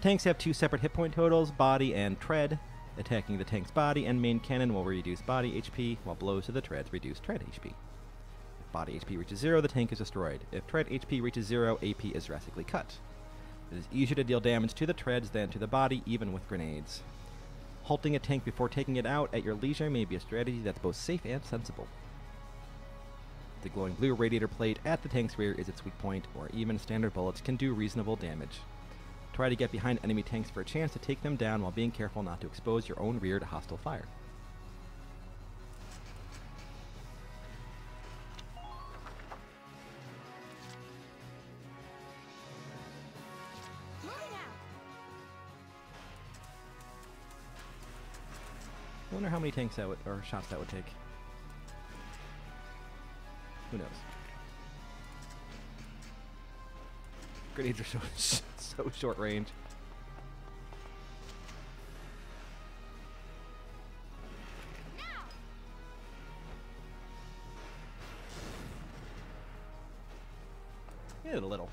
Tanks have two separate hit point totals, body and tread. Attacking the tank's body and main cannon will reduce body H P, while blows to the treads reduce tread H P. If body H P reaches zero, the tank is destroyed. If tread H P reaches zero, A P is drastically cut. It is easier to deal damage to the treads than to the body, even with grenades. Halting a tank before taking it out at your leisure may be a strategy that's both safe and sensible. The glowing blue radiator plate at the tank's rear is its weak point, or even standard bullets can do reasonable damage. Try to get behind enemy tanks for a chance to take them down while being careful not to expose your own rear to hostile fire. I wonder how many tanks that would, or shots that would take. Who knows? Grenades are so, so short range. Now. Hit it a little.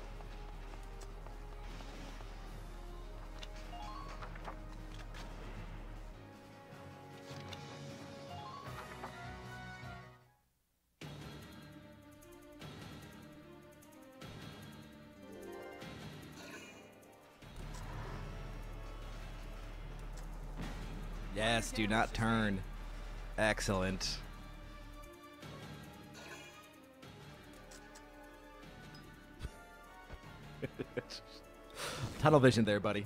Yes, do not turn. Excellent. Tunnel vision there, buddy.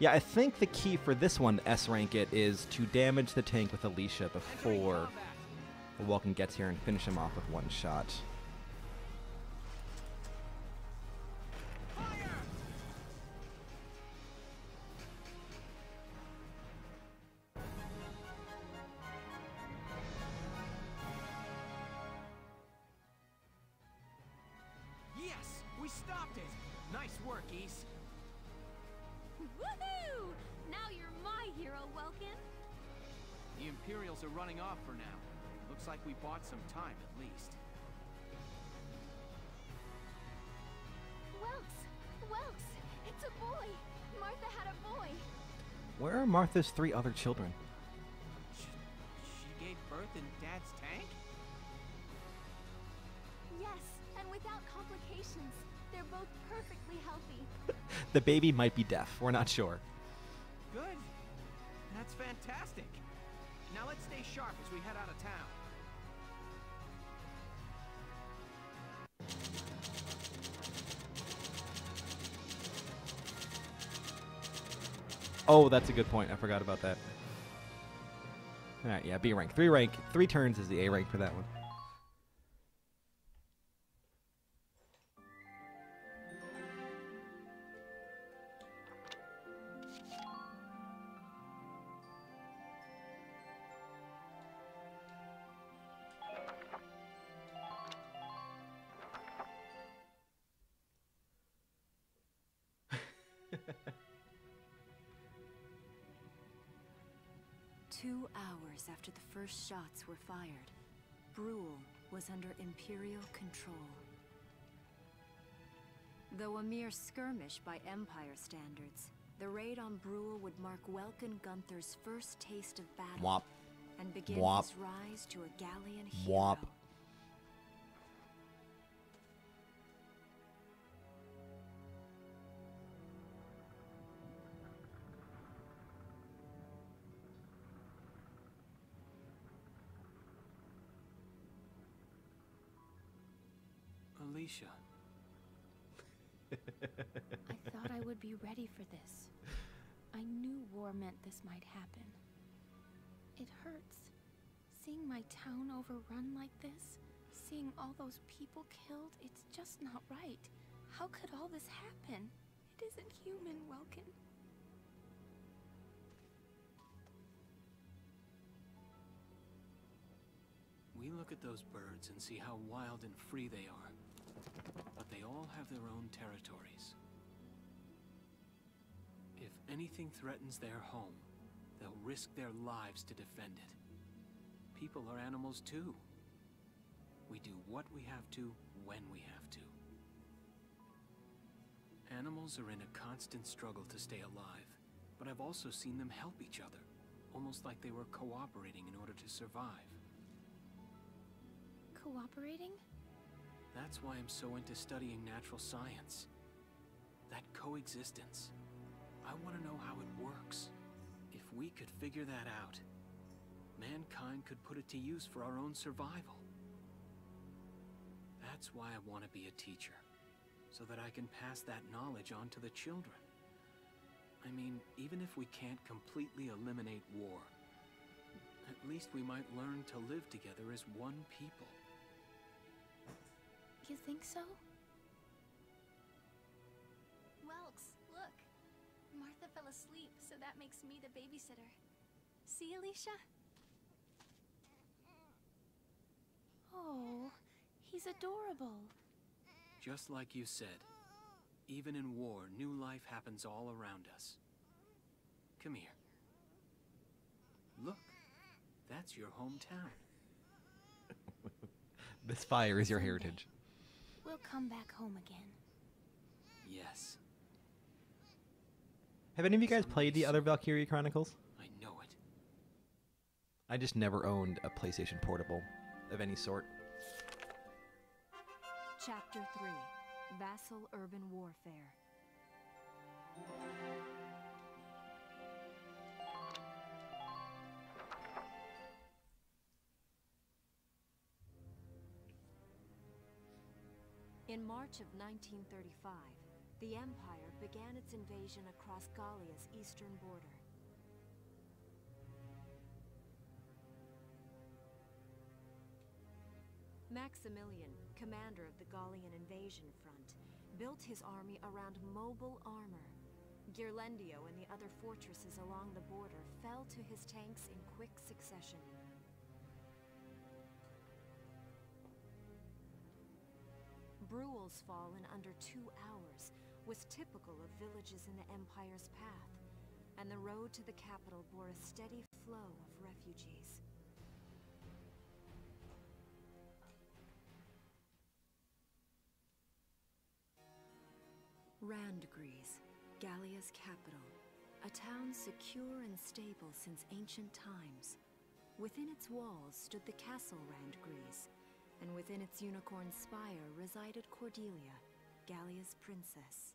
Yeah, I think the key for this one to S-rank it is to damage the tank with Alicia before the Welkin gets here and finish him off with one shot. Yes, we stopped it. Nice work, Ace. Woohoo! Now you're my hero, Welkin. The Imperials are running off for now. Looks like we bought some time at least. Welks! Welks! It's a boy! Martha had a boy! Where are Martha's three other children? She, she gave birth in Dad's tank? Yes, and without complications. They're both perfectly healthy. The baby might be deaf. We're not sure. Good. That's fantastic. Now let's stay sharp as we head out of town. Oh, that's a good point. I forgot about that. All right, yeah, B rank. Three rank. Three turns is the A rank for that one. Two hours after the first shots were fired, Brühl was under Imperial control. Though a mere skirmish by Empire standards, the raid on Brühl would mark Welkin Gunther's first taste of battle Wop. and begin Wop. his rise to a Gallian hero. Wop. I thought I would be ready for this. I knew war meant this might happen. It hurts. Seeing my town overrun like this, seeing all those people killed, it's just not right. How could all this happen? It isn't human, Welkin. We look at those birds and see how wild and free they are. But they all have their own territories. If anything threatens their home, they'll risk their lives to defend it. People are animals too. We do what we have to, when we have to. Animals are in a constant struggle to stay alive, but I've also seen them help each other, almost like they were cooperating in order to survive. Cooperating? That's why I'm so into studying natural science. That coexistence. I want to know how it works. If we could figure that out, mankind could put it to use for our own survival. That's why I want to be a teacher, so that I can pass that knowledge on to the children. I mean, even if we can't completely eliminate war, at least we might learn to live together as one people. You think so? Welks, look. Martha fell asleep, so that makes me the babysitter. See, Alicia? Oh, he's adorable. Just like you said, even in war, new life happens all around us. Come here. Look, that's your hometown. This fire is your heritage. We'll We'll come back home again. Yes. Have any of you guys played the other Valkyria Chronicles? I know it. I just never owned a PlayStation Portable of any sort. Chapter three, Vassal Urban Warfare. In March of nineteen thirty-five, the Empire began its invasion across Gallia's eastern border. Maximilian, commander of the Gallian invasion front, built his army around mobile armor. Girlandio and the other fortresses along the border fell to his tanks in quick succession. Brühl's fall in under two hours was typical of villages in the Empire's path, and the road to the capital bore a steady flow of refugees. Randgriz, Gallia's capital, a town secure and stable since ancient times. Within its walls stood the castle Randgriz, and within its unicorn spire resided Cordelia, Gallia's princess.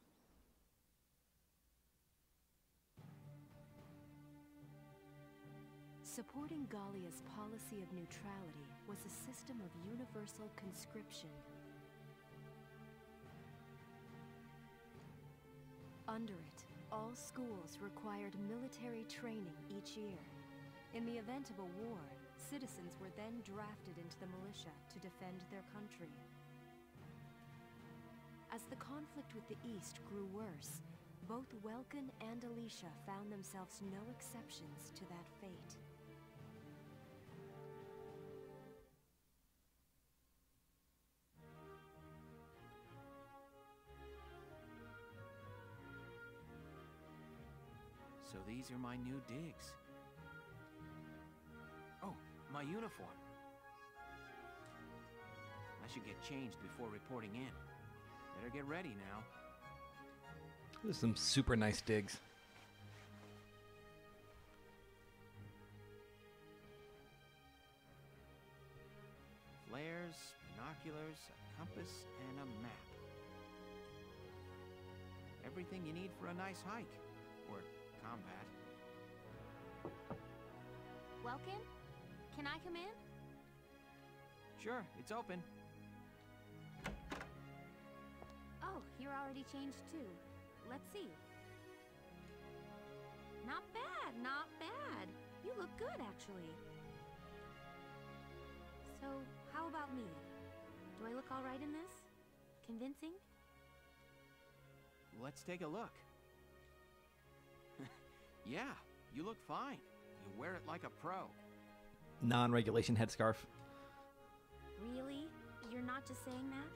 Supporting Gallia's policy of neutrality was a system of universal conscription. Under it, all schools required military training each year. In the event of a war, citizens were then drafted into the militia to defend their country. As the conflict with the East grew worse, both Welkin and Alicia found themselves no exceptions to that fate. So these are my new digs. My uniform. I should get changed before reporting in. Better get ready now. There's some super nice digs. Flares, binoculars, a compass, and a map. Everything you need for a nice hike or combat. Welcome. Can I come in? Sure, it's open. Oh, you're already changed too. Let's see. Not bad, not bad. You look good, actually. So, how about me? Do I look all right in this? Convincing? Let's take a look. Yeah, you look fine. You wear it like a pro. Non-regulation headscarf. Really? You're not just saying that?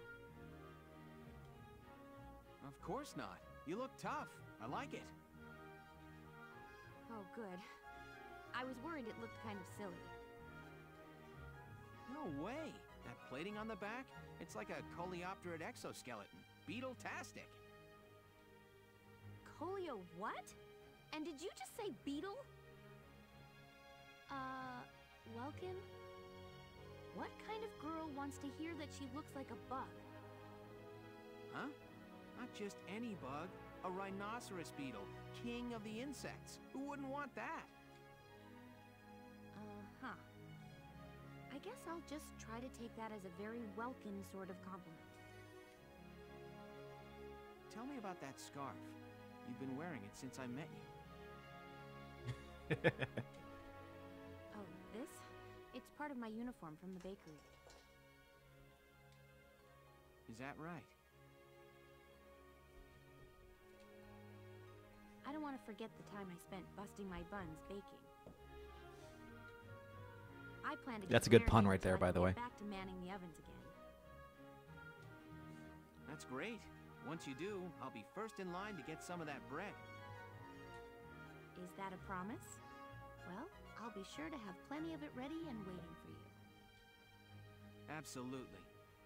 Of course not. You look tough. I like it. Oh, good. I was worried it looked kind of silly. No way! That plating on the back? It's like a coleopterid exoskeleton. Beetle-tastic! Coleo what? And did you just say beetle? Uh... Welkin? What kind of girl wants to hear that she looks like a bug? Huh? Not just any bug, a rhinoceros beetle, king of the insects. Who wouldn't want that? Uh-huh. I guess I'll just try to take that as a very Welkin sort of compliment. Tell me about that scarf. You've been wearing it since I met you. It's part of my uniform from the bakery. Is that right? I don't want to forget the time I spent busting my buns baking. I plan to. That's a good pun right there, by the way. Back to manning the ovens again. That's great. Once you do, I'll be first in line to get some of that bread. Is that a promise? Well, I'll be sure to have plenty of it ready and waiting for you. Absolutely.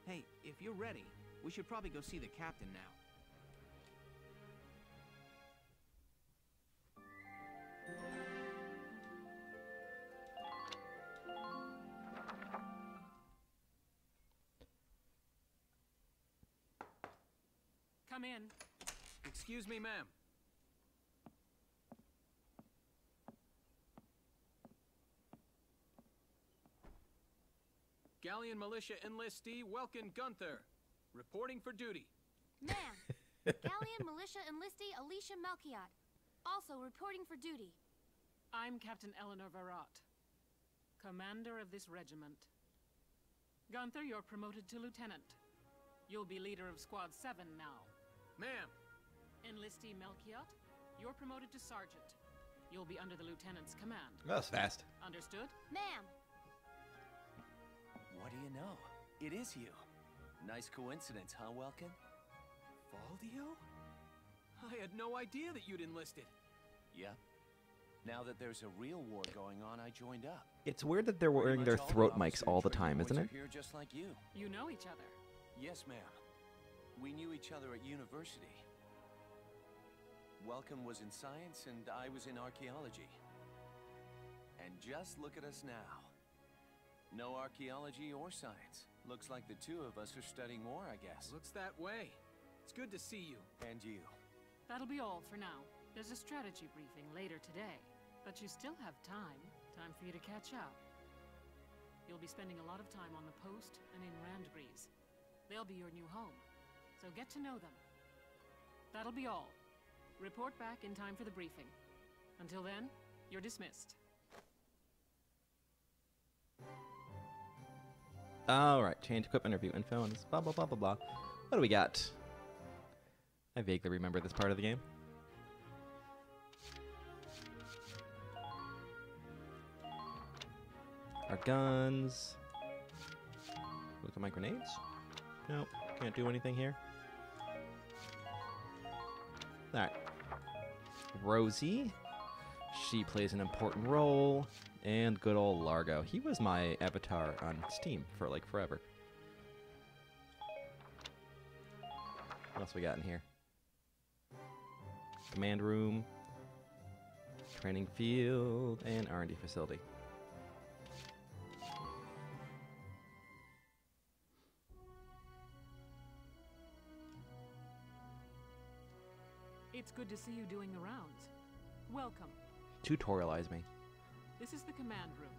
Hey, if you're ready, We should probably go see the captain now. Come in. Excuse me, ma'am. Gallian militia enlistee Welkin Gunther, reporting for duty. Ma'am, Gallian militia enlistee Alicia Melchiot, also reporting for duty. I'm Captain Eleanor Varrot, commander of this regiment. Gunther, you're promoted to lieutenant. You'll be leader of Squad seven now. Ma'am. Enlistee Melchiot, you're promoted to sergeant. You'll be under the lieutenant's command. That's fast. Understood? Ma'am. What do you know? It is you. Nice coincidence, huh, Welkin? Valdio? I had no idea that you'd enlisted. Yep. Now that there's a real war going on, I joined up. It's weird that they're wearing their throat mics all the time, isn't it? Here just like you. You know each other. Yes, ma'am. We knew each other at university. Welkin was in science, and I was in archaeology. And just look at us now. No archaeology or science. Looks like the two of us are studying war, I guess. Looks that way. It's good to see you. And you. That'll be all for now. There's a strategy briefing later today, but you still have time. Time for you to catch up. You'll be spending a lot of time on the post and in Randgreaves. They'll be your new home, so get to know them. That'll be all. Report back in time for the briefing. Until then, you're dismissed. Alright, change equipment, review info, and blah, blah, blah, blah, blah. What do we got? I vaguely remember this part of the game. Our guns. Look at my grenades. Nope, can't do anything here. Alright. Rosie. She plays an important role. And good old Largo. He was my avatar on Steam for like forever. What else we got in here? Command room, training field, and R and D facility. It's good to see you doing the rounds. Welcome. Tutorialize me. This is the command room.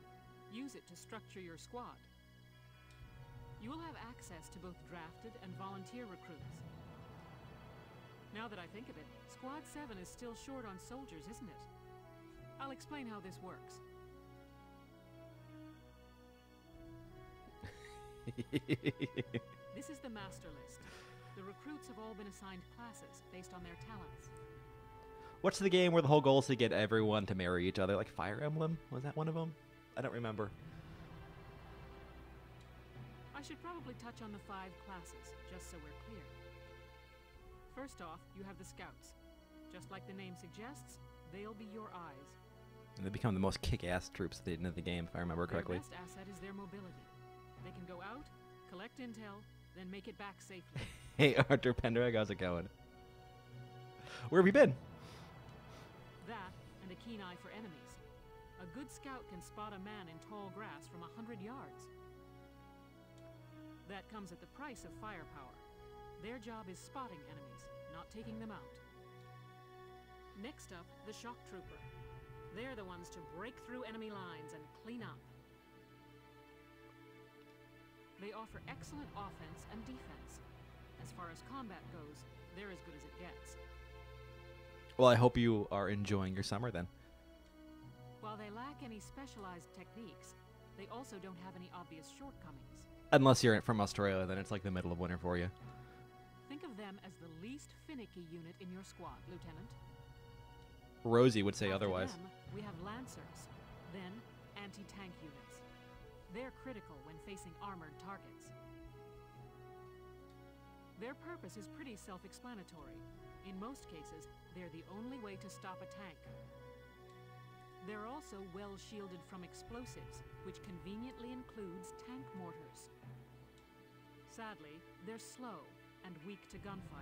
Use it to structure your squad. You will have access to both drafted and volunteer recruits. Now that I think of it, Squad seven is still short on soldiers, isn't it? I'll explain how this works. This is the master list. The recruits have all been assigned classes based on their talents. What's the game where the whole goal is to get everyone to marry each other? Like Fire Emblem? Was that one of them? I don't remember. I should probably touch on the five classes, just so we're clear. First off, you have the Scouts. Just like the name suggests, they'll be your eyes. And they become the most kick-ass troops at the end of the game, if I remember correctly. Their best asset is their mobility. They can go out, collect intel, then make it back safely. Hey, Arthur Pendragon, how's it going? Where have you been? That, and a keen eye for enemies. A good scout can spot a man in tall grass from a hundred yards. That comes at the price of firepower. Their job is spotting enemies, not taking them out. Next up, the shock trooper. They're the ones to break through enemy lines and clean up. They offer excellent offense and defense. As far as combat goes, they're as good as it gets. Well, I hope you are enjoying your summer, then. While they lack any specialized techniques, they also don't have any obvious shortcomings. Unless you're from Australia, then it's like the middle of winter for you. Think of them as the least finicky unit in your squad, Lieutenant. Rosie would say After otherwise. Them, we have Lancers, then anti-tank units. They're critical when facing armored targets. Their purpose is pretty self-explanatory. In most cases, they're the only way to stop a tank. They're also well shielded from explosives, which conveniently includes tank mortars. Sadly, they're slow, and weak to gunfire.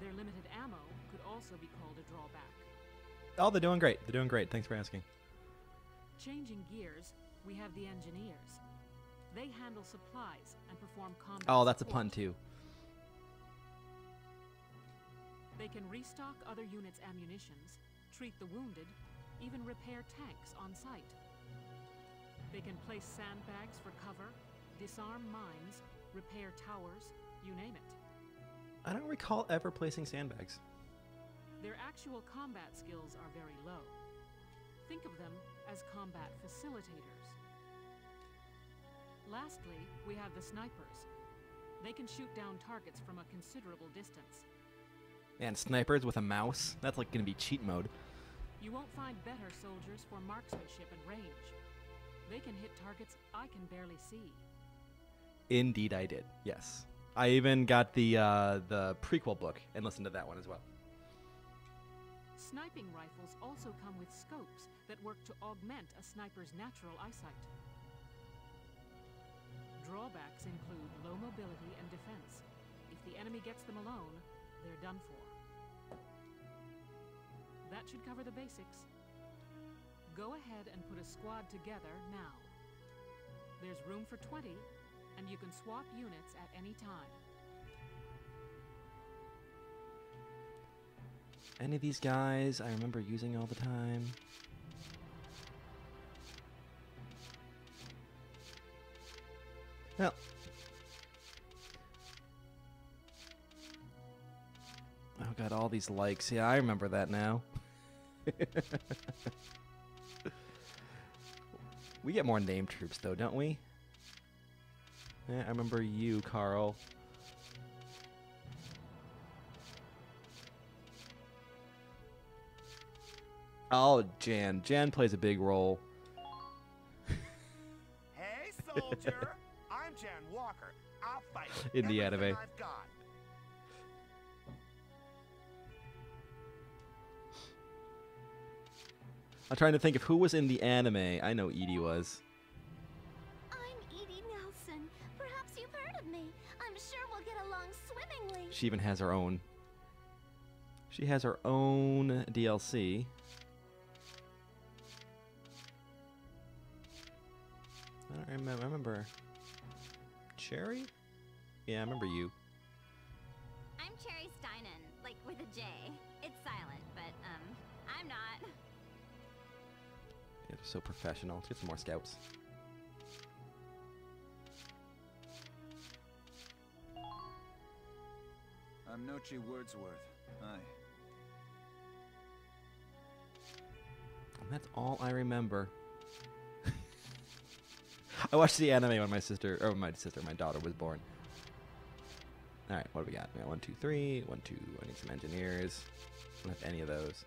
Their limited ammo could also be called a drawback. Oh, they're doing great. They're doing great. Thanks for asking. Changing gears, we have the engineers. They handle supplies and perform combat. Oh, that's support. A pun too. They can restock other units' ammunitions, treat the wounded, even repair tanks on site. They can place sandbags for cover, disarm mines, repair towers, you name it. I don't recall ever placing sandbags. Their actual combat skills are very low. Think of them as combat facilitators. Lastly, we have the snipers. They can shoot down targets from a considerable distance. And snipers with a mouse? That's like gonna be cheat mode. You won't find better soldiers for marksmanship and range. They can hit targets I can barely see. Indeed I did, yes. I even got the, uh, the prequel book and listened to that one as well. Sniping rifles also come with scopes that work to augment a sniper's natural eyesight. Drawbacks include low mobility and defense. If the enemy gets them alone, they're done for. That should cover the basics. Go ahead and put a squad together now. There's room for twenty, and you can swap units at any time. Any of these guys I remember using all the time. Well. Oh god, all these likes. Yeah, I remember that now. We get more name troops though, don't we? Yeah, I remember you, Carl. Oh, Jan. Jan plays a big role. Hey, soldier. I'm Jan Walker. I'll fight in the anime. I'm trying to think of who was in the anime. I know Edie was. I'm Edie Nelson. Perhaps you've heard of me. I'm sure we'll get along swimmingly. She even has her own. She has her own D L C. I don't remember. I remember Cherry? Yeah, I remember you. I'm Cherry Steinen, like with a J. It's silent, but um, I'm not. They're so professional. Let's get some more scouts. I'm Knoche Wordsworth. Hi. And that's all I remember. I watched the anime when my sister, or my sister, my daughter was born. All right, what do we got? We got one, two, three, one, two. I need some engineers. I don't have any of those.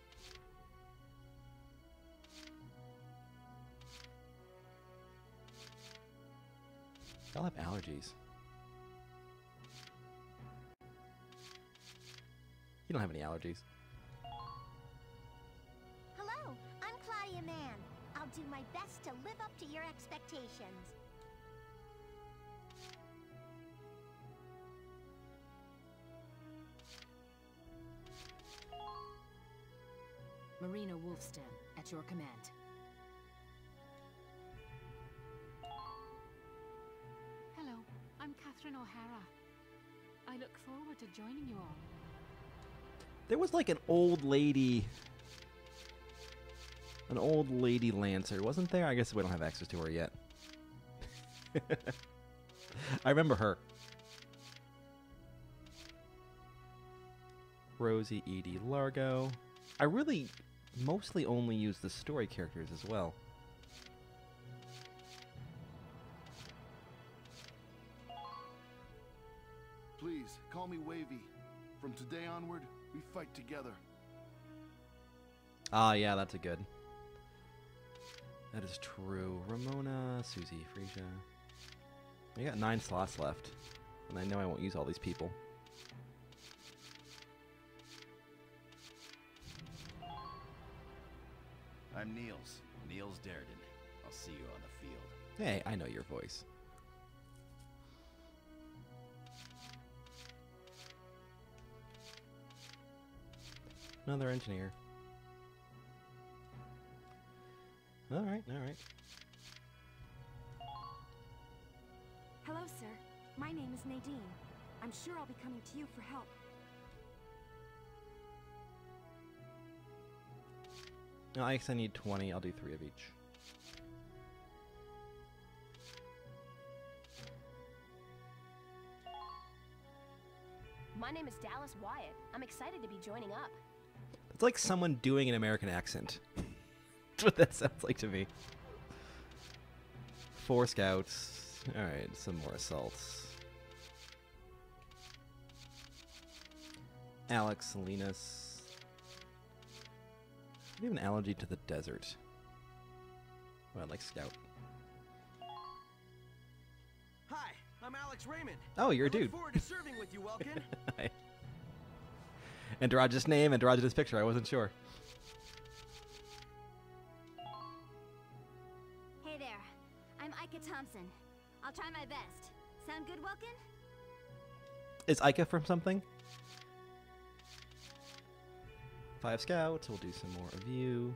Y'all have allergies. You don't have any allergies. Hello, I'm Claudia Mann. I'll do my best to live up to your expectations. Marina Wolfstein, at your command. Hello, I'm Catherine O'Hara. I look forward to joining you all. There was like an old lady... An old lady lancer, wasn't there? I guess we don't have access to her yet. I remember her. Rosie, Edie, Largo. I really mostly only use the story characters as well. Please, call me Wavy. From today onward, we fight together. Ah, yeah, that's a good... That is true. Ramona, Susie, Frisia. I got nine slots left, and I know I won't use all these people. I'm Niels. Niels Derden. I'll see you on the field. Hey, I know your voice. Another engineer. Alright, alright. Hello, sir. My name is Nadine. I'm sure I'll be coming to you for help. No, I guess I need twenty. I'll do three of each. My name is Dallas Wyatt. I'm excited to be joining up. It's like someone doing an American accent. That's what that sounds like to me. Four scouts. Alright, some more assaults. Alex Salinas. I have an allergy to the desert. Well, I like Scout. Hi, I'm Alex Raymond. Oh, you're I a dude. Look forward to serving with you, Welkin. Hi. Androgynous name, androgynous picture. I wasn't sure. Hey there, I'm Ika Thompson. I'll try my best. Sound good, Welkin? Is Ika from something? Five scouts, we'll do some more of you.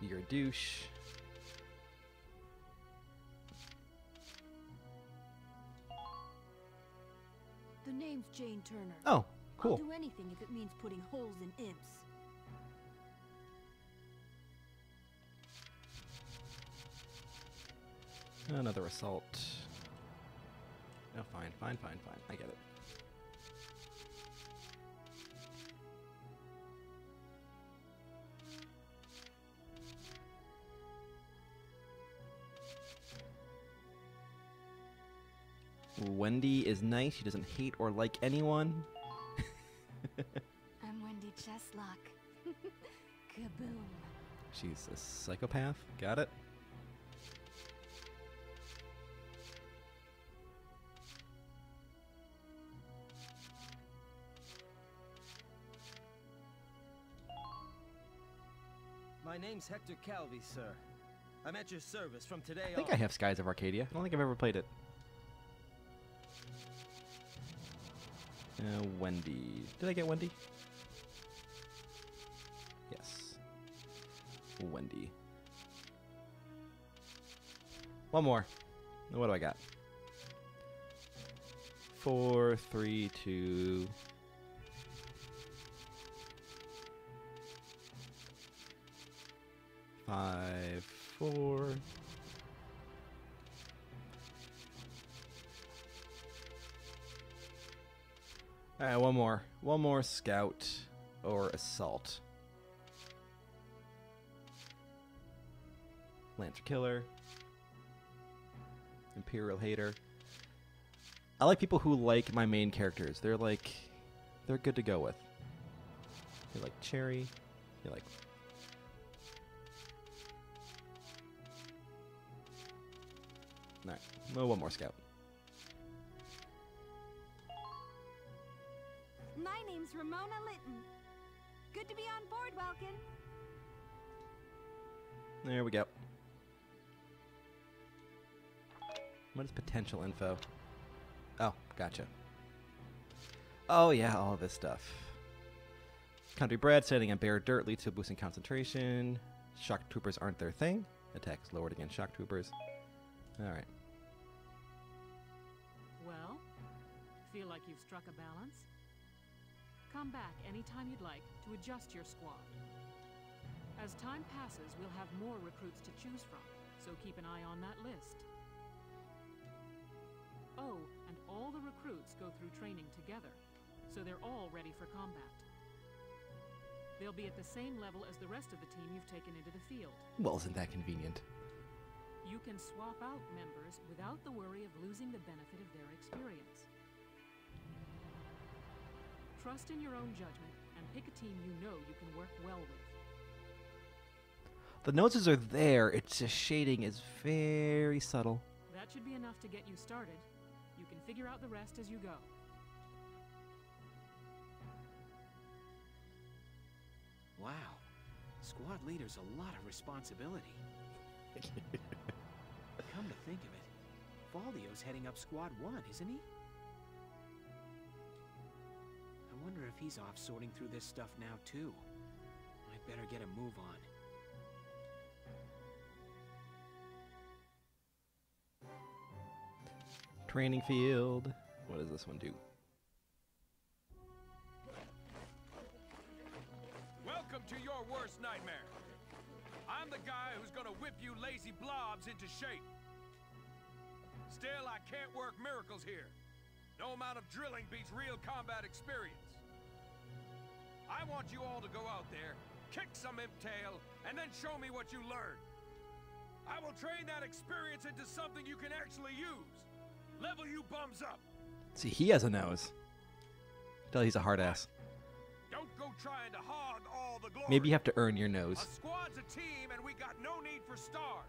You're a douche. The name's Jane Turner. Oh, cool. I'll do anything if it means putting holes in imps. Another assault. Oh, fine, fine, fine, fine. I get it. Wendy is nice. She doesn't hate or like anyone. I'm Wendy Cheslock. Kaboom. She's a psychopath. Got it. My name's Hector Calvi, sir. I'm at your service from today on. I think on. I have Skies of Arcadia. I don't think I've ever played it. Uh, Wendy. Did I get Wendy? Yes. Wendy. One more. What do I got? Four, three, two... Five, four. All right, one more. One more scout or assault. Lancer killer. Imperial hater. I like people who like my main characters. They're like, they're good to go with. You're like Cherry. You're like... Alright, well, one more scout. My name's Ramona Litton. Good to be on board, Welkin. There we go. What is potential info? Oh, gotcha. Oh yeah, all of this stuff. Country bred, standing on bare dirt leads to a boost in concentration. Shock troopers aren't their thing. Attacks lowered against shock troopers. Alright. Well, feel like you've struck a balance? Come back anytime you'd like to adjust your squad. As time passes, we'll have more recruits to choose from, so keep an eye on that list. Oh, and all the recruits go through training together, so they're all ready for combat. They'll be at the same level as the rest of the team you've taken into the field. Well, isn't that convenient? You can swap out members without the worry of losing the benefit of their experience. Trust in your own judgment and pick a team you know you can work well with. The notices are there, it's just shading is very subtle. That should be enough to get you started. You can figure out the rest as you go. Wow. Squad leader's a lot of responsibility. Come to think of it, Valio's heading up Squad One, isn't he? I wonder if he's off sorting through this stuff now, too. I'd better get a move on. Training field. What does this one do? Welcome to your worst nightmare. I'm the guy who's gonna whip you lazy blobs into shape. Still, I can't work miracles here. No amount of drilling beats real combat experience. I want you all to go out there, kick some imp tail, and then show me what you learned. I will train that experience into something you can actually use. Level you bums up. See, he has a nose. Tell he's a hard ass. Don't go trying to hog all the glory. Maybe you have to earn your nose. A squad's a team, and we got no need for stars.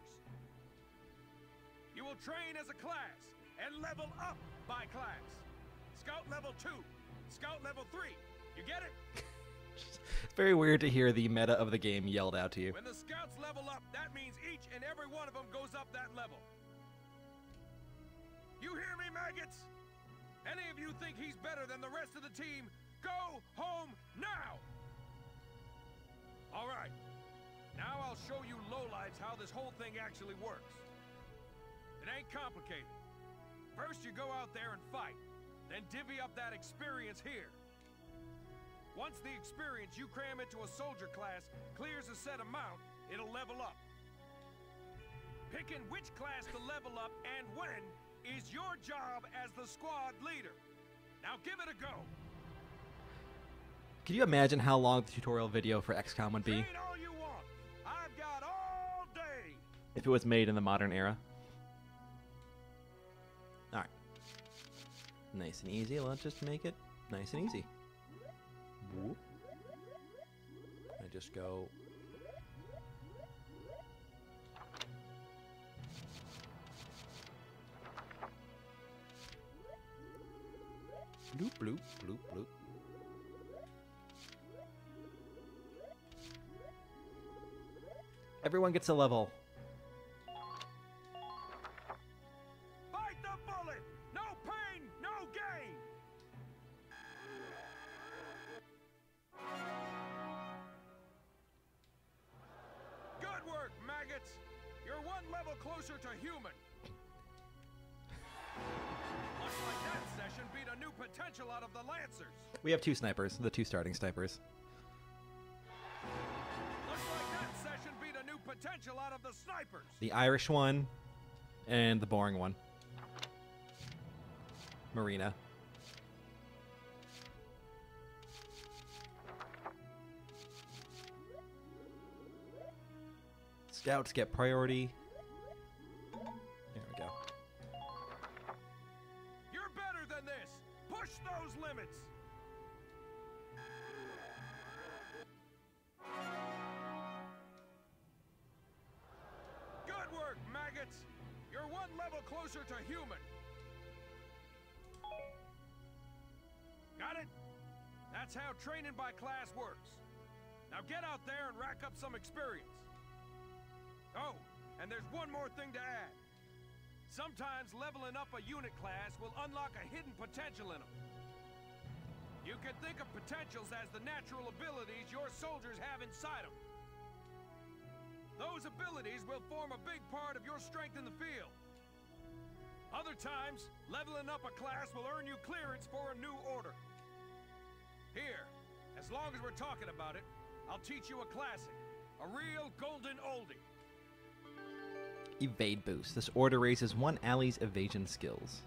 You will train as a class and level up by class. Scout level two, scout level three. You get it? It's very weird to hear the meta of the game yelled out to you. When the scouts level up, that means each and every one of them goes up that level. You hear me, maggots? Any of you think he's better than the rest of the team, go home now! All right. Now I'll show you lowlives how this whole thing actually works. It ain't complicated. First you go out there and fight, then divvy up that experience here. Once the experience you cram into a soldier class clears a set amount, it'll level up. Picking which class to level up and when is your job as the squad leader. Now give it a go. Can you imagine how long the tutorial video for X COM would be? Train all you want. I've got all day. If it was made in the modern era. Alright. Nice and easy. Let's just make it nice and easy. Whoop. I just go... Bloop, bloop, bloop, bloop. Everyone gets a level. Bite the bullet! No pain, no gain! Good work, maggots! You're one level closer to human. Like that session beat a new potential out of the Lancers. We have two snipers, the two starting snipers. Looks like that session beat a new potential out of the snipers. The Irish one and the boring one. Marina. Scouts get priority. There we go. This. Push those limits. Good work, maggots. You're one level closer to human. Got it? That's how training by class works. Now get out there and rack up some experience. Oh, and there's one more thing to add. Sometimes leveling up a unit class will unlock a hidden potential in them. You can think of potentials as the natural abilities your soldiers have inside them. Those abilities will form a big part of your strength in the field. Other times, leveling up a class will earn you clearance for a new order. Here, as long as we're talking about it, I'll teach you a classic, a real golden oldie. Evade boost. This order raises one ally's evasion skills.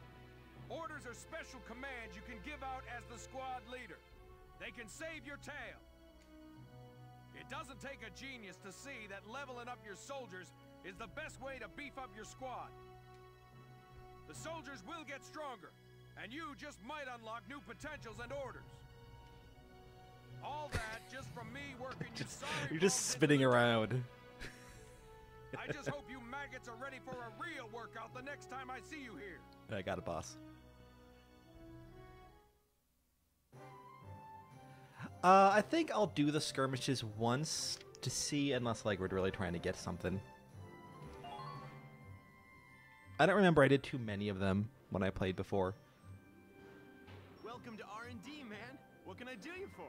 Orders are special commands you can give out as the squad leader. They can save your tail. It doesn't take a genius to see that leveling up your soldiers is the best way to beef up your squad. The soldiers will get stronger, and you just might unlock new potentials and orders. All that just from me working your sorry bones. You're just spinning around. I just hope you maggots are ready for a real workout the next time I see you here. I got a boss. Uh, I think I'll do the skirmishes once to see, unless like we're really trying to get something. I don't remember I did too many of them when I played before. Welcome to R and D, man. What can I do you for?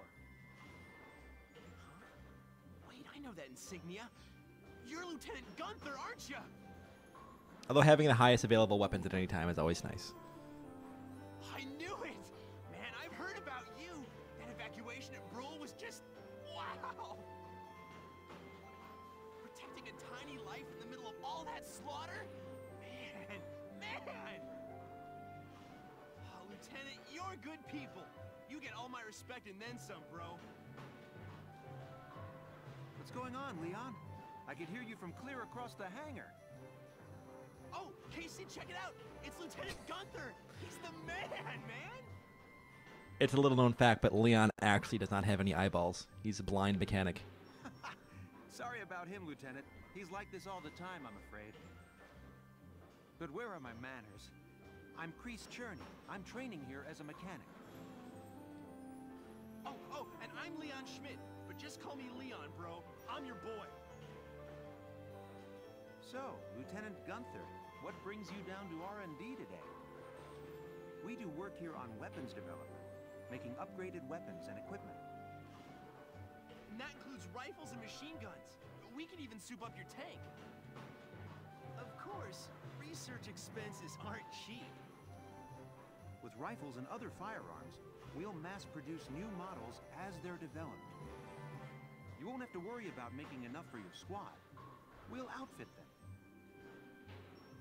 Wait, I know that insignia. You're Lieutenant Gunther, aren't you? Although having the highest available weapons at any time is always nice. I knew it! Man, I've heard about you! That evacuation at Brühl was just... wow! Protecting a tiny life in the middle of all that slaughter? Man, man! Oh, Lieutenant, you're good people. You get all my respect and then some, bro. What's going on, Leon? I could hear you from clear across the hangar. Oh, Casey, check it out. It's Lieutenant Gunther. He's the man, man. It's a little known fact, but Leon actually does not have any eyeballs. He's a blind mechanic. Sorry about him, Lieutenant. He's like this all the time, I'm afraid. But where are my manners? I'm Kreese Cherney. I'm training here as a mechanic. Oh, oh, and I'm Leon Schmidt. But just call me Leon, bro. I'm your boy. So, Lieutenant Gunther, what brings you down to R and D today? We do work here on weapons development, making upgraded weapons and equipment. And that includes rifles and machine guns. We can even soup up your tank. Of course, research expenses aren't cheap. With rifles and other firearms, we'll mass-produce new models as they're developed. You won't have to worry about making enough for your squad. We'll outfit them.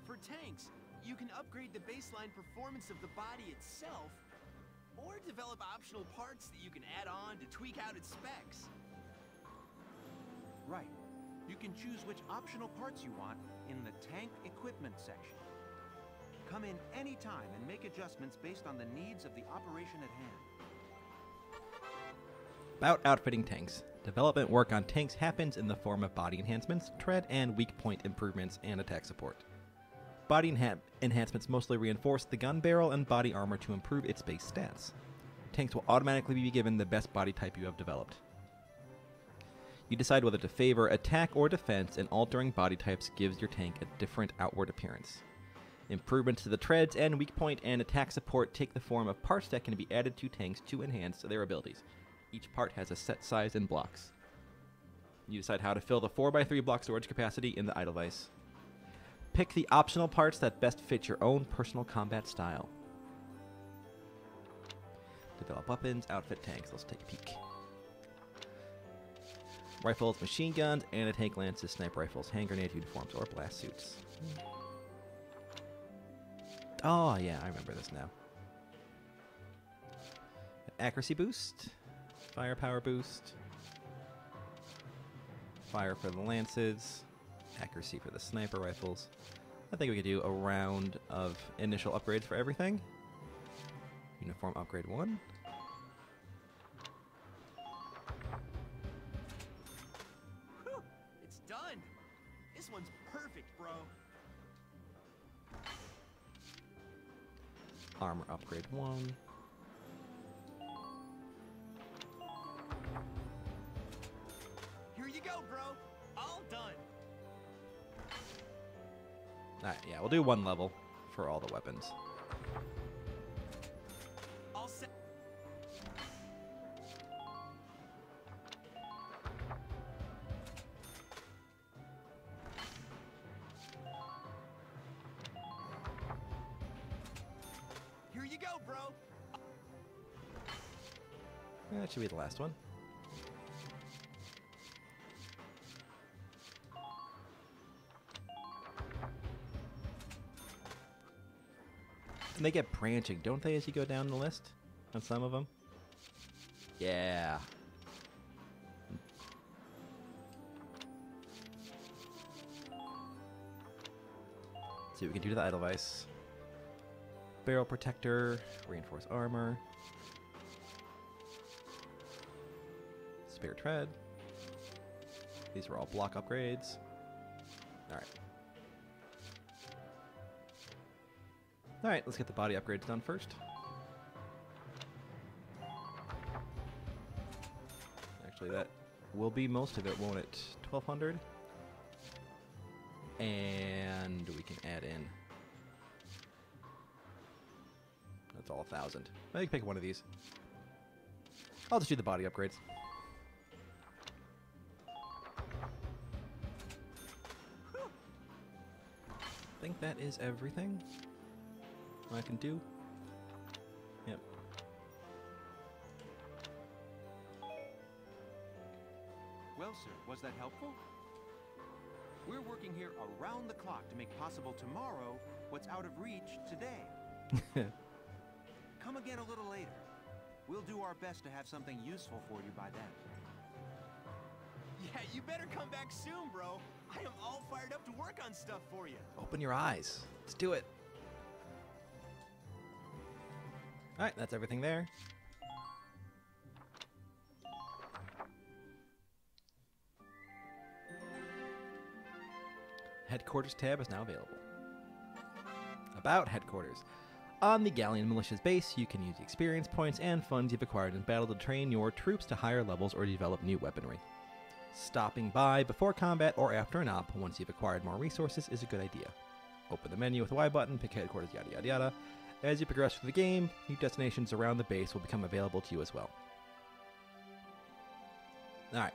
For tanks, you can upgrade the baseline performance of the body itself, or develop optional parts that you can add on to tweak out its specs. Right. You can choose which optional parts you want in the tank equipment section. Come in any time and make adjustments based on the needs of the operation at hand. About outfitting tanks. Development work on tanks happens in the form of body enhancements, tread and weak point improvements, and attack support. Body enha enhancements mostly reinforce the gun barrel and body armor to improve its base stats. Tanks will automatically be given the best body type you have developed. You decide whether to favor attack or defense, and altering body types gives your tank a different outward appearance. Improvements to the treads and weak point and attack support take the form of parts that can be added to tanks to enhance their abilities. Each part has a set size and blocks. You decide how to fill the four by three block storage capacity in the Edelweiss. Pick the optional parts that best fit your own personal combat style. Develop weapons, outfit tanks. Let's take a peek. Rifles, machine guns, and a tank lances, sniper rifles, hand grenade uniforms, or blast suits. Oh, yeah, I remember this now. Accuracy boost. Firepower boost. Fire for the lances. Accuracy for the sniper rifles. I think we could do a round of initial upgrades for everything. Uniform upgrade one. Whew, it's done. This one's perfect, bro. Armor upgrade one. Here you go, bro. All done. Alright, yeah, we'll do one level for all the weapons. All set. Here you go, bro. That should be the last one. And they get branching, don't they, as you go down the list? On some of them? Yeah. Let's see what we can do to the Edelweiss. Barrel protector, reinforced armor, spare tread. These were all block upgrades. Alright. Alright, let's get the body upgrades done first. Actually, that will be most of it, won't it? twelve hundred. And we can add in That's all a thousand. I can pick one of these. I'll just do the body upgrades. I think that is everything I can do. Yep. Well, sir, was that helpful? We're working here around the clock to make possible tomorrow what's out of reach today. Come again a little later. We'll do our best to have something useful for you by then. Yeah, you better come back soon, bro. I am all fired up to work on stuff for you. Open your eyes. Let's do it. All right, that's everything there. Headquarters tab is now available. About headquarters. On the Gallian militia's base, you can use the experience points and funds you've acquired in battle to train your troops to higher levels or develop new weaponry. Stopping by before combat or after an op once you've acquired more resources is a good idea. Open the menu with the Y button, pick headquarters, yada yada yada. As you progress through the game, new destinations around the base will become available to you as well. Alright.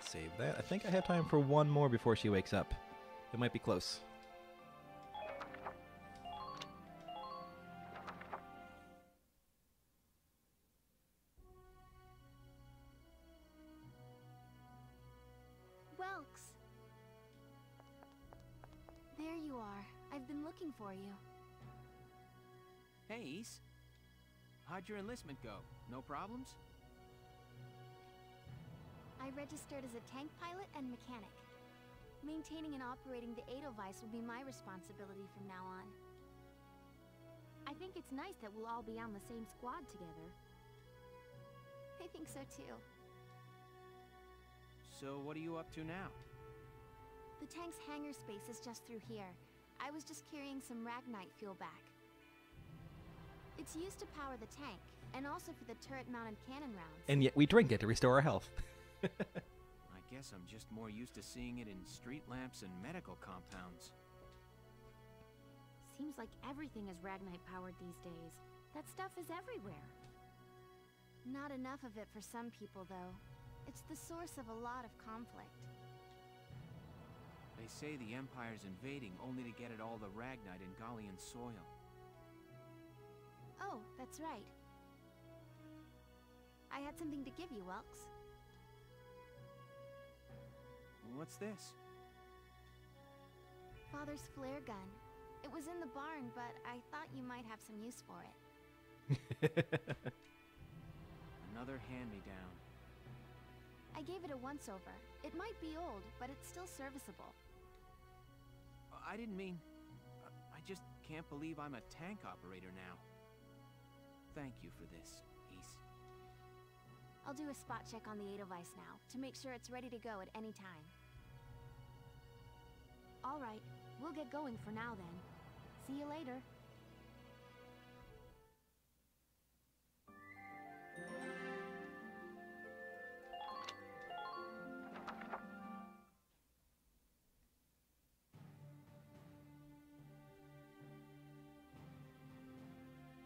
Save that. I think I have time for one more before she wakes up. It might be close. Welks. There you are. I've been looking for you. Hey, Ace. How'd your enlistment go? No problems? I registered as a tank pilot and mechanic. Maintaining and operating the Edelweiss will be my responsibility from now on. I think it's nice that we'll all be on the same squad together. I think so too. So what are you up to now? The tank's hangar space is just through here. I was just carrying some Ragnite fuel back. It's used to power the tank, and also for the turret-mounted cannon rounds. And yet we drink it to restore our health. I guess I'm just more used to seeing it in street lamps and medical compounds. Seems like everything is Ragnite powered these days. That stuff is everywhere. Not enough of it for some people, though. It's the source of a lot of conflict. They say the Empire's invading only to get at all the Ragnite in Gallian soil. Oh, that's right. I had something to give you, Welks. What's this? Father's flare gun. It was in the barn, but I thought you might have some use for it. Another hand-me-down. I gave it a once-over. It might be old, but it's still serviceable. I didn't mean... I just can't believe I'm a tank operator now. Thank you for this, Ace. I'll do a spot check on the Edelweiss now, to make sure it's ready to go at any time. All right, we'll get going for now then. See you later.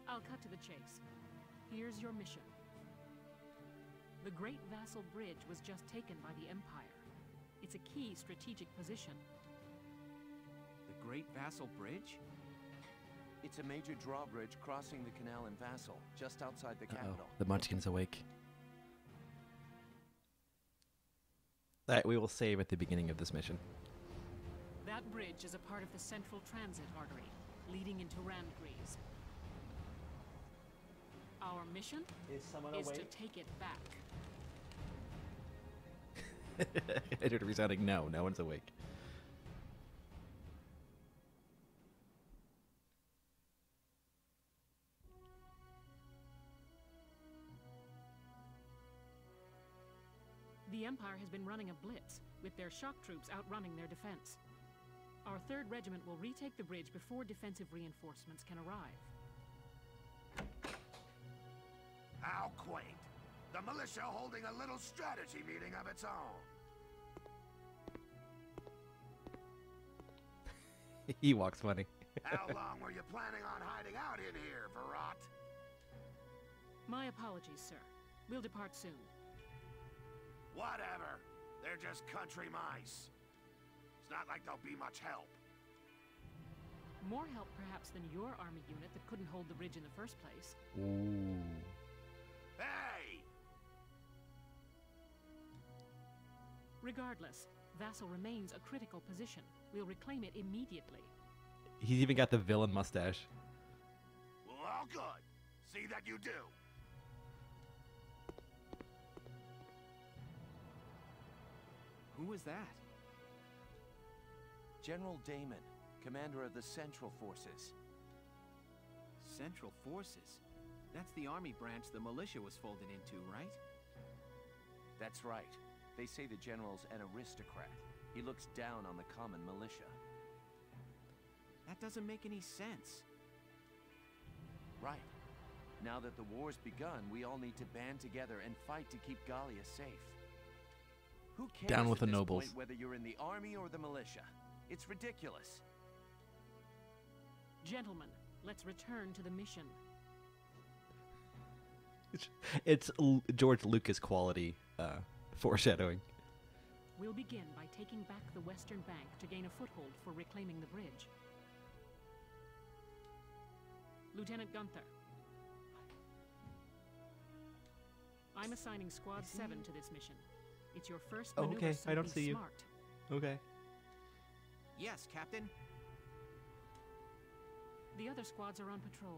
I'll cut to the chase. Here's your mission. The Great Vassal Bridge was just taken by the Empire. It's a key strategic position. The Great Vassal Bridge? It's a major drawbridge crossing the canal in Vassal, just outside the Uh-oh. capital. The Munchkin's awake. That we will save at the beginning of this mission. That bridge is a part of the central transit artery, leading into Randgreaves. Our mission is, is to take it back. I heard a resounding no, no one's awake. The Empire has been running a blitz, with their shock troops outrunning their defense. Our third Regiment will retake the bridge before defensive reinforcements can arrive. How quaint. The militia holding a little strategy meeting of its own. He walks funny. How long were you planning on hiding out in here, Varrot? My apologies, sir. We'll depart soon. Whatever. They're just country mice. It's not like they'll be much help. More help, perhaps, than your army unit that couldn't hold the ridge in the first place. Ooh. Hey! Regardless, Vassal remains a critical position. We'll reclaim it immediately. He's even got the villain mustache. Well, all good. See that you do. Who was that? General Damon, commander of the Central Forces. Central Forces? That's the army branch the militia was folded into, right? That's right. They say the general's an aristocrat. He looks down on the common militia. That doesn't make any sense. Right. Now that the war's begun, we all need to band together and fight to keep Gallia safe. Who cares Down with at the this nobles. Point whether you're in the army or the militia? It's ridiculous. Gentlemen, let's return to the mission. It's, it's George Lucas quality uh, foreshadowing. We'll begin by taking back the western bank to gain a foothold for reclaiming the bridge. Lieutenant Gunther. I'm assigning Squad seven to this mission. It's your first maneuver, okay, so I don't see smart. You. Okay. Yes, Captain. The other squads are on patrol.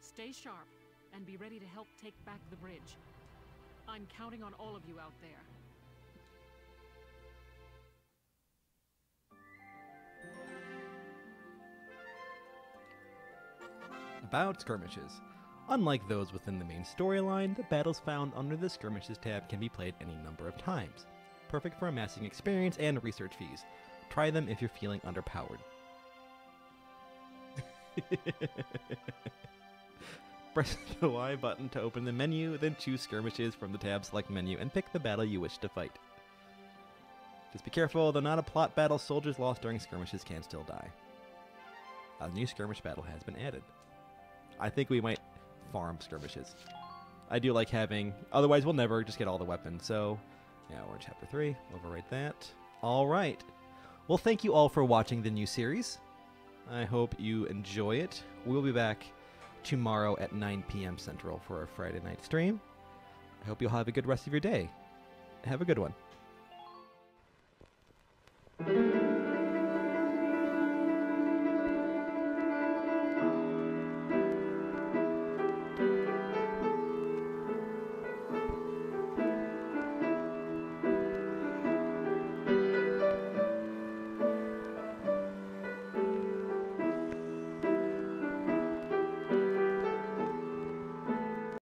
Stay sharp and be ready to help take back the bridge. I'm counting on all of you out there. About skirmishes. Unlike those within the main storyline, the battles found under the Skirmishes tab can be played any number of times. Perfect for amassing experience and research fees. Try them if you're feeling underpowered. Press the Y button to open the menu, then choose Skirmishes from the tab select menu and pick the battle you wish to fight. Just be careful, though not a plot battle, soldiers lost during skirmishes can still die. A new skirmish battle has been added. I think we might farm skirmishes. I do like having, otherwise we'll never just get all the weapons. So yeah, we're in chapter three, we'll overwrite that. All right. Well, thank you all for watching the new series. I hope you enjoy it. We'll be back tomorrow at nine P M Central for our Friday night stream. I hope you'll have a good rest of your day. Have a good one.